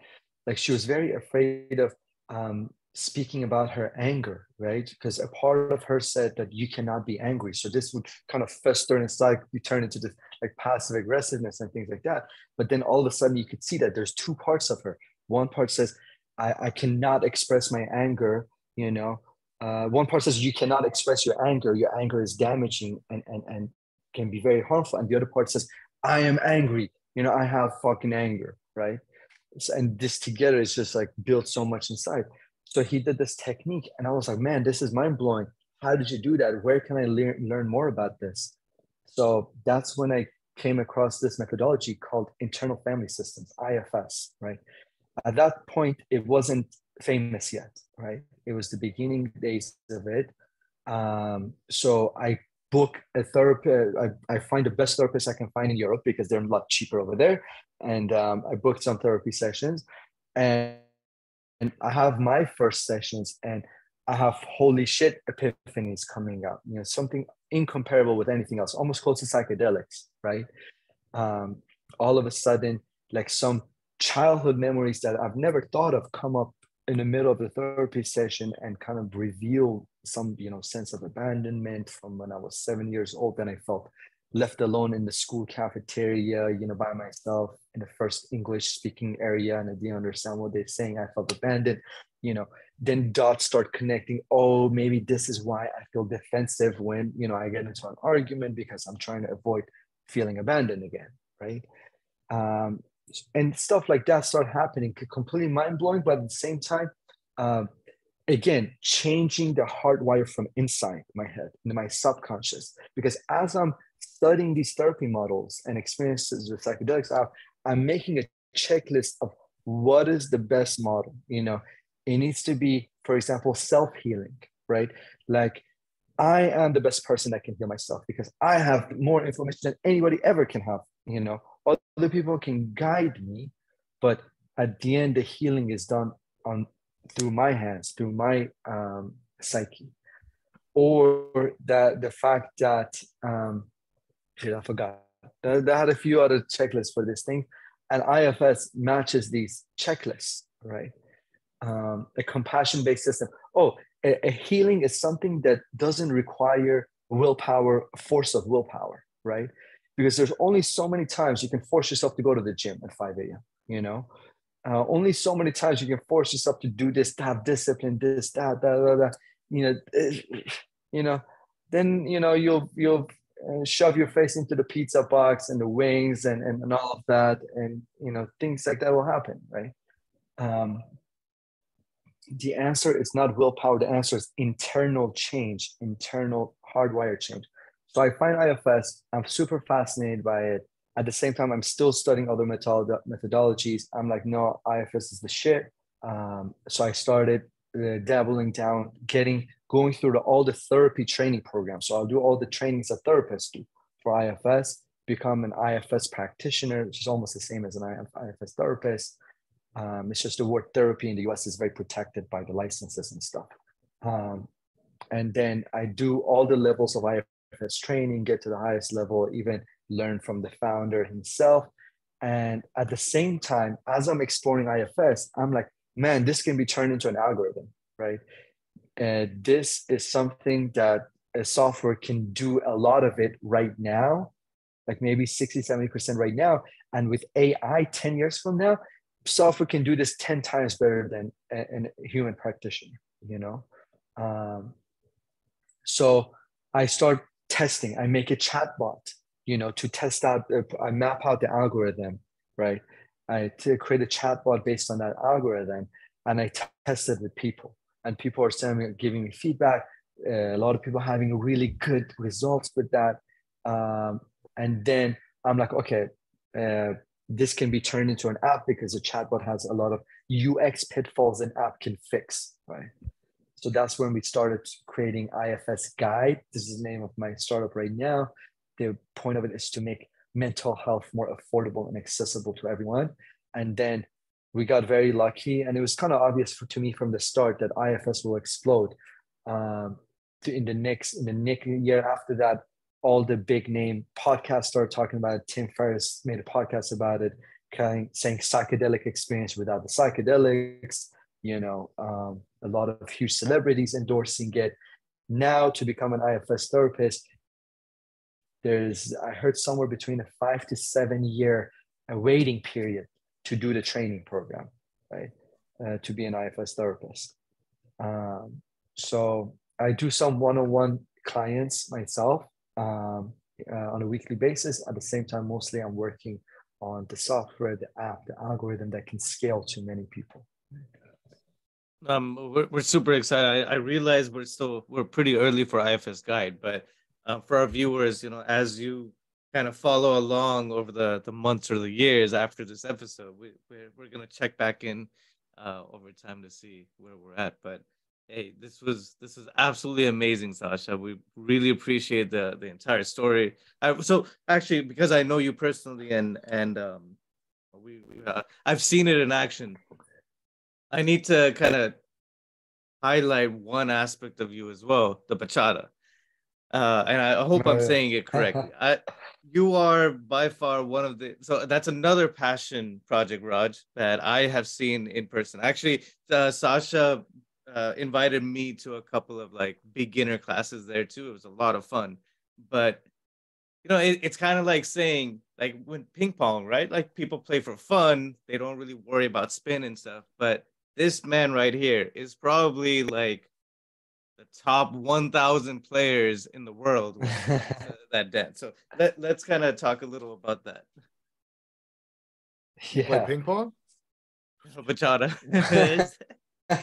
Like she was very afraid of um, speaking about her anger, right? Because a part of her said that you cannot be angry. So this would kind of fester inside, you turn into this like passive aggressiveness and things like that. But then all of a sudden you could see that there's two parts of her. One part says, I, I cannot express my anger, you know. Uh, one part says you cannot express your anger. Your anger is damaging and, and, and can be very harmful. And the other part says, I am angry. You know, I have fucking anger, right? And this together is just like built so much inside. So he did this technique and I was like, man, this is mind blowing. How did you do that? Where can I le- learn more about this? So that's when I came across this methodology called Internal Family Systems, I F S, right? At that point, it wasn't famous yet, right? It was the beginning days of it. Um, so I book a therapy, I, I find the best therapist I can find in Europe because they're a lot cheaper over there. And um, I booked some therapy sessions and, and I have my first sessions and I have, holy shit, epiphanies coming up, you know, something incomparable with anything else, almost close to psychedelics, right? Um, all of a sudden, like some childhood memories that I've never thought of come up in the middle of the therapy session and kind of reveal some, you know, sense of abandonment from when I was seven years old and I felt left alone in the school cafeteria, you know, by myself in the first English speaking area and I didn't understand what they're saying. I felt abandoned, you know, then dots start connecting. Oh, maybe this is why I feel defensive when, you know, I get into an argument because I'm trying to avoid feeling abandoned again, right? Um, and stuff like that start happening, completely mind-blowing, but at the same time, um, again, changing the hardwire from inside my head, into my subconscious, because as I'm studying these therapy models and experiences with psychedelics out, I'm making a checklist of what is the best model. You know, it needs to be, for example, self-healing, right? Like I am the best person that can heal myself because I have more information than anybody ever can have, you know, other people can guide me, but at the end, the healing is done on through my hands, through my um, psyche, or that the fact that, um, shit, I forgot. They, they had a few other checklists for this thing, and I F S matches these checklists, right? Um, a compassion-based system. Oh, a, a healing is something that doesn't require willpower, force of willpower, right? Because there's only so many times you can force yourself to go to the gym at five a.m., you know? Uh, only so many times you can force yourself to do this, to have discipline, this, that, that, that, that. You know, you know, then, you know, you'll, you'll shove your face into the pizza box and the wings and, and, and all of that. And, you know, things like that will happen, right? Um, the answer is not willpower. The answer is internal change, internal hardwire change. So I find I F S, I'm super fascinated by it. At the same time, I'm still studying other methodologies. I'm like, no, I F S is the shit. Um, so I started uh, dabbling down, getting, going through the, all the therapy training programs. So I'll do all the trainings that therapists do for I F S, become an I F S practitioner, which is almost the same as an I F S therapist. Um, it's just the word therapy in the U S is very protected by the licenses and stuff. Um, and then I do all the levels of I F S training, get to the highest level, even learn from the founder himself. And at the same time, as I'm exploring I F S, I'm like, man, this can be turned into an algorithm, right? Uh, this is something that a software can do a lot of it right now, like maybe sixty, seventy percent right now. And with A I ten years from now, software can do this ten times better than a, a human practitioner, you know? Um, so I start testing, I make a chatbot, you know, to test out, uh, I map out the algorithm, right? I to create a chatbot based on that algorithm, and I test it with people, and people are sending me, giving me feedback. Uh, a lot of people having really good results with that. Um, and then I'm like, okay, uh, this can be turned into an app, because a chatbot has a lot of U X pitfalls an app can fix, right? So that's when we started creating I F S Guide. This is the name of my startup right now. The point of it is to make mental health more affordable and accessible to everyone. And then we got very lucky, and it was kind of obvious for, to me from the start that I F S will explode. Um, in the next in the next year after that, all the big name podcasts started talking about it. Tim Ferriss made a podcast about it, kind of saying psychedelic experience without the psychedelics, you know, um, a lot of huge celebrities endorsing it. Now to become an I F S therapist, there's, I heard somewhere between a five to seven year waiting period to do the training program, right? Uh, to be an I F S therapist. Um, so I do some one-on-one clients myself. Um, uh, on a weekly basis. At the same time, mostly I'm working on the software, the app, the algorithm that can scale to many people. Um, we're, we're super excited. I, I realize we're still, we're pretty early for I F S Guide, but uh, for our viewers, you know, as you kind of follow along over the, the months or the years after this episode, we, we're, we're going to check back in uh, over time to see where we're at. But hey, this was this is absolutely amazing, Sasha. We really appreciate the the entire story. I, so actually, because I know you personally, and and um, we, we uh, I've seen it in action. I need to kind of highlight one aspect of you as well, the bachata. Uh, and I hope I'm saying it correctly. I, you are by far one of the, so that's another passion project, Raj, that I have seen in person. Actually, uh, Sasha Uh, invited me to a couple of like beginner classes there too. It was a lot of fun, but you know, it, it's kind of like saying like when ping pong, right? Like people play for fun. They don't really worry about spin and stuff, but this man right here is probably like the top one thousand players in the world with that dance. So let, let's kind of talk a little about that. Yeah. Like ping pong? Bachata. I,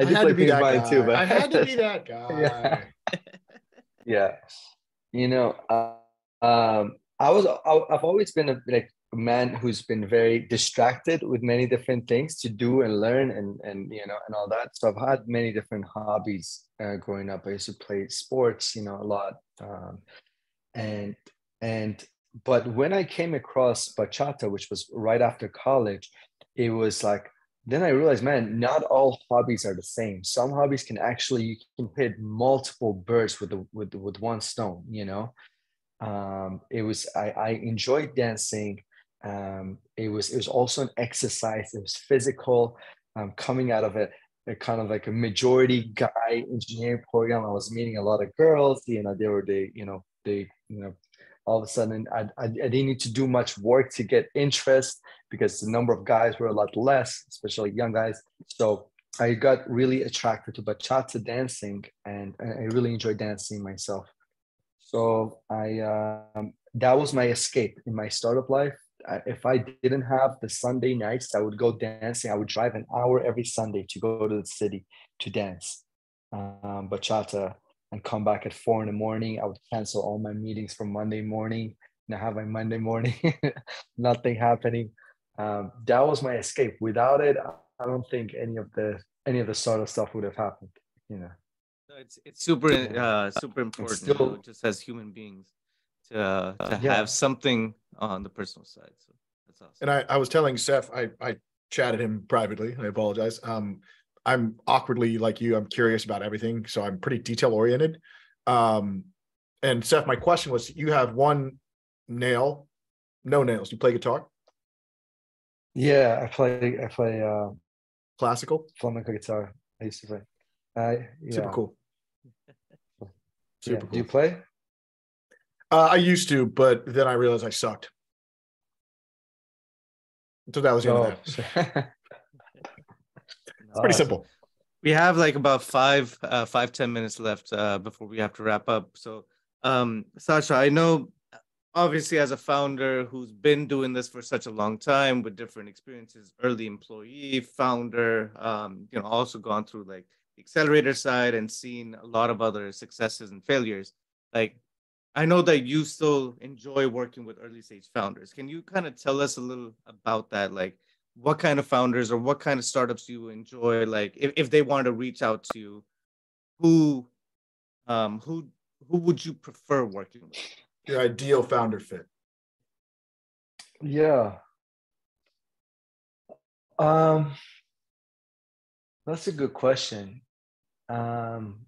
I had to be that guy. Too, but... I had to be that guy. Yeah, yeah. You know, uh, um, I was. I, I've always been a like man who's been very distracted with many different things to do and learn, and and you know, and all that. So I've had many different hobbies uh, growing up. I used to play sports, you know, a lot, um, and and but when I came across bachata, which was right after college, it was like. Then I realized, man, not all hobbies are the same. Some hobbies can actually, you can hit multiple birds with the, with with one stone, you know? Um, it was, I, I enjoyed dancing. Um, it was, it was also an exercise. It was physical. Um, coming out of a, a kind of like a majority guy engineering program, I was meeting a lot of girls, you know, they were, they, you know, they, you know, all of a sudden I, I, I didn't need to do much work to get interest, because the number of guys were a lot less, especially young guys. So I got really attracted to bachata dancing, and I really enjoy dancing myself. So I um, that was my escape in my startup life. I, if I didn't have the Sunday nights, I would go dancing. I would drive an hour every Sunday to go to the city to dance um, bachata and come back at four in the morning. I would cancel all my meetings from Monday morning. And I have my Monday morning, nothing happening. Um, that was my escape. Without it, I don't think any of the any of the sort of stuff would have happened. You know, no, it's it's super uh, super important still, just as human beings to uh, to yeah. have something on the personal side. So that's awesome. And I, I was telling Seth, I I chatted him privately. I apologize. Um, I'm awkwardly like you. I'm curious about everything, so I'm pretty detail oriented. Um, and Seth, my question was: you have one nail, no nails. You play guitar? Yeah, I play. I play. Uh, Classical? Flamenco guitar. I used to play. Uh, yeah. Super cool. Super yeah. cool. Do you play? Uh, I used to, but then I realized I sucked. So that was the oh. end of that. It's pretty simple. We have like about five, uh, five, ten minutes left uh, before we have to wrap up. So, um, Sasha, I know obviously as a founder who's been doing this for such a long time with different experiences, early employee, founder, um, you know, also gone through like the accelerator side and seen a lot of other successes and failures. Like, I know that you still enjoy working with early stage founders. Can you kind of tell us a little about that? Like, what kind of founders or what kind of startups do you enjoy? Like, if, if they wanted to reach out to you, who, um, who, who would you prefer working with? Your ideal founder fit. Yeah. Um, that's a good question. Um,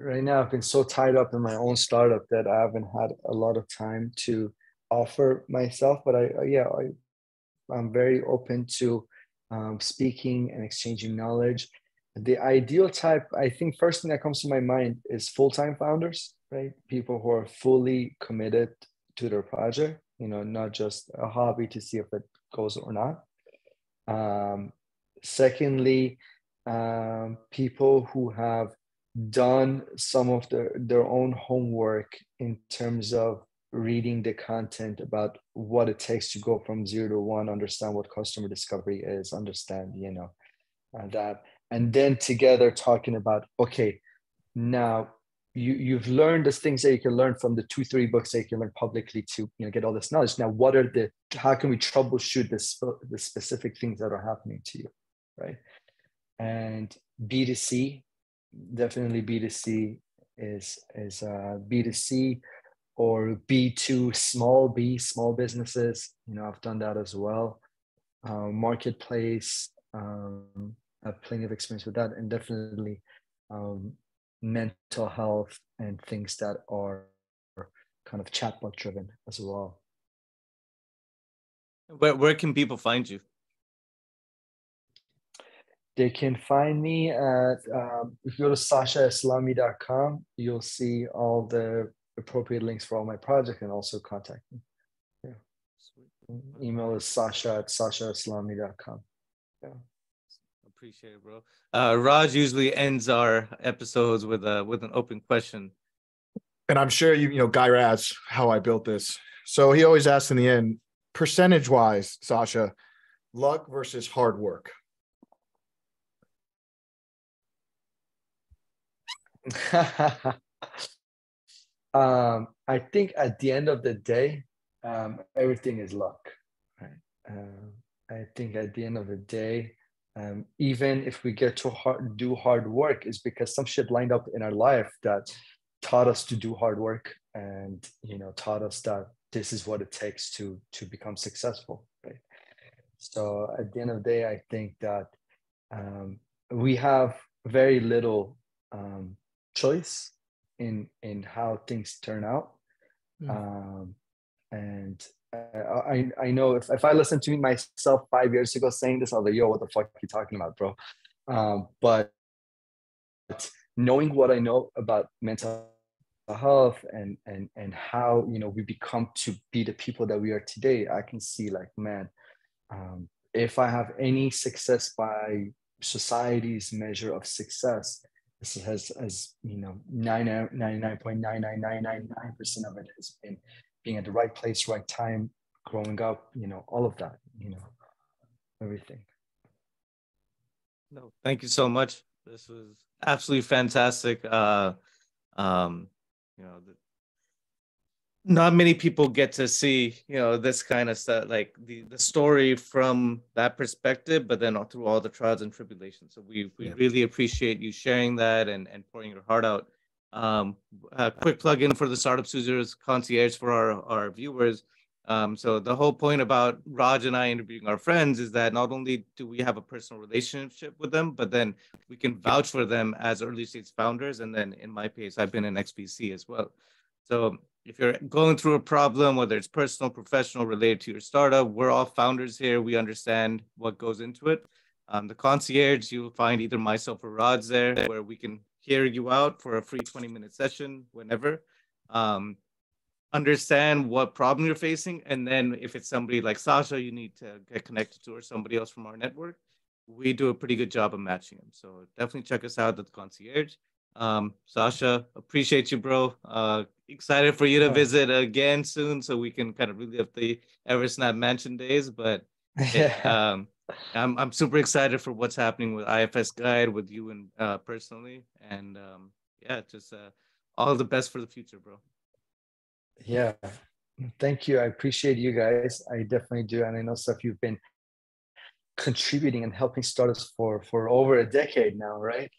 right now, I've been so tied up in my own startup that I haven't had a lot of time to offer myself. But I, yeah, I, I'm very open to um, speaking and exchanging knowledge. The ideal type, I think, first thing that comes to my mind is full-time founders. Right? People who are fully committed to their project, you know, not just a hobby to see if it goes or not. Um, secondly, um, people who have done some of their, their own homework in terms of reading the content about what it takes to go from zero to one, understand what customer discovery is, understand, you know, uh, that. And then together talking about, okay, now, You, you've learned the things that you can learn from the two, three books that you can learn publicly to, you know, get all this knowledge. Now, what are the, how can we troubleshoot the, sp- the specific things that are happening to you, right? And B two C, definitely B two C is, is uh, B two C or B two, small B, small businesses. You know, I've done that as well. Uh, marketplace, um, I have plenty of experience with that, and definitely um, mental health and things that are kind of chatbot driven as well. Where, where can people find you? They can find me at, um, if you go to sasha eslami dot com, you'll see all the appropriate links for all my projects and also contact me. Yeah. Sweet. Email is sasha at sasha eslami dot com. Yeah. Appreciate it, bro. Uh, Raj usually ends our episodes with a with an open question, and I'm sure you you know Guy Raz how I built this. So he always asks in the end, percentage wise, Sasha, luck versus hard work. um, I think at the end of the day, um, everything is luck. Right. Um, I think at the end of the day. Um, even if we get to hard, do hard work, is because some shit lined up in our life that taught us to do hard work, and you know, taught us that this is what it takes to to become successful. Right? So at the end of the day, I think that um, we have very little um, choice in in how things turn out, mm. um, and. I I know if, if I listened to me myself five years ago saying this, I'll be like, yo, what the fuck are you talking about, bro? Um, but, but knowing what I know about mental health and and and how you know we become to be the people that we are today, I can see like, man, um, if I have any success by society's measure of success has, as you know, ninety-nine point nine nine nine nine nine percent of it has been being at the right place, right time, growing up, you know, all of that, you know, everything. No, thank you so much. This was absolutely fantastic. Uh, um, you know, the, not many people get to see, you know, this kind of stuff, like the, the story from that perspective, but then all through all the trials and tribulations. So we, we yeah. really appreciate you sharing that and, and pouring your heart out. Um, a quick plug in for the Startup Studios concierge for our, our viewers. Um, so the whole point about Raj and I interviewing our friends is that not only do we have a personal relationship with them, but then we can vouch for them as early stage founders. And then in my case, I've been an X V C as well. So if you're going through a problem, whether it's personal, professional, related to your startup, we're all founders here. We understand what goes into it. Um, the concierge, you'll find either myself or Raj there, where we can hear you out for a free twenty minute session whenever. Um, understand what problem you're facing. And then if it's somebody like Sasha, you need to get connected to, or somebody else from our network, we do a pretty good job of matching them. So definitely check us out at the concierge. Um, Sasha, appreciate you, bro. Uh, excited for you to visit again soon, so we can kind of relive the Eversnap Mansion days. But it, um, I'm I'm super excited for what's happening with I F S Guide, with you and uh, personally, and um, yeah, just uh, all the best for the future, bro. Yeah, thank you. I appreciate you guys. I definitely do, and I know stuff you've been contributing and helping startups for for over a decade now, right?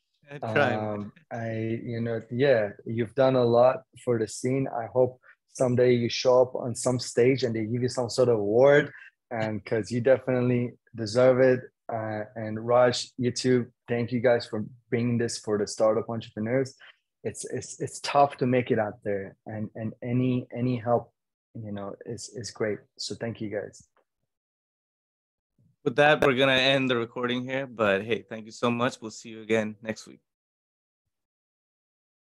Um, I, you know, yeah, you've done a lot for the scene. I hope someday you show up on some stage and they give you some sort of award, and because you definitely deserve it. Uh, and Raj, you too. Thank you guys for bringing this for the startup entrepreneurs. It's it's it's tough to make it out there, and and any any help, you know, is is great. So thank you guys. With that, we're going to end the recording here, but hey, thank you so much. We'll see you again next week.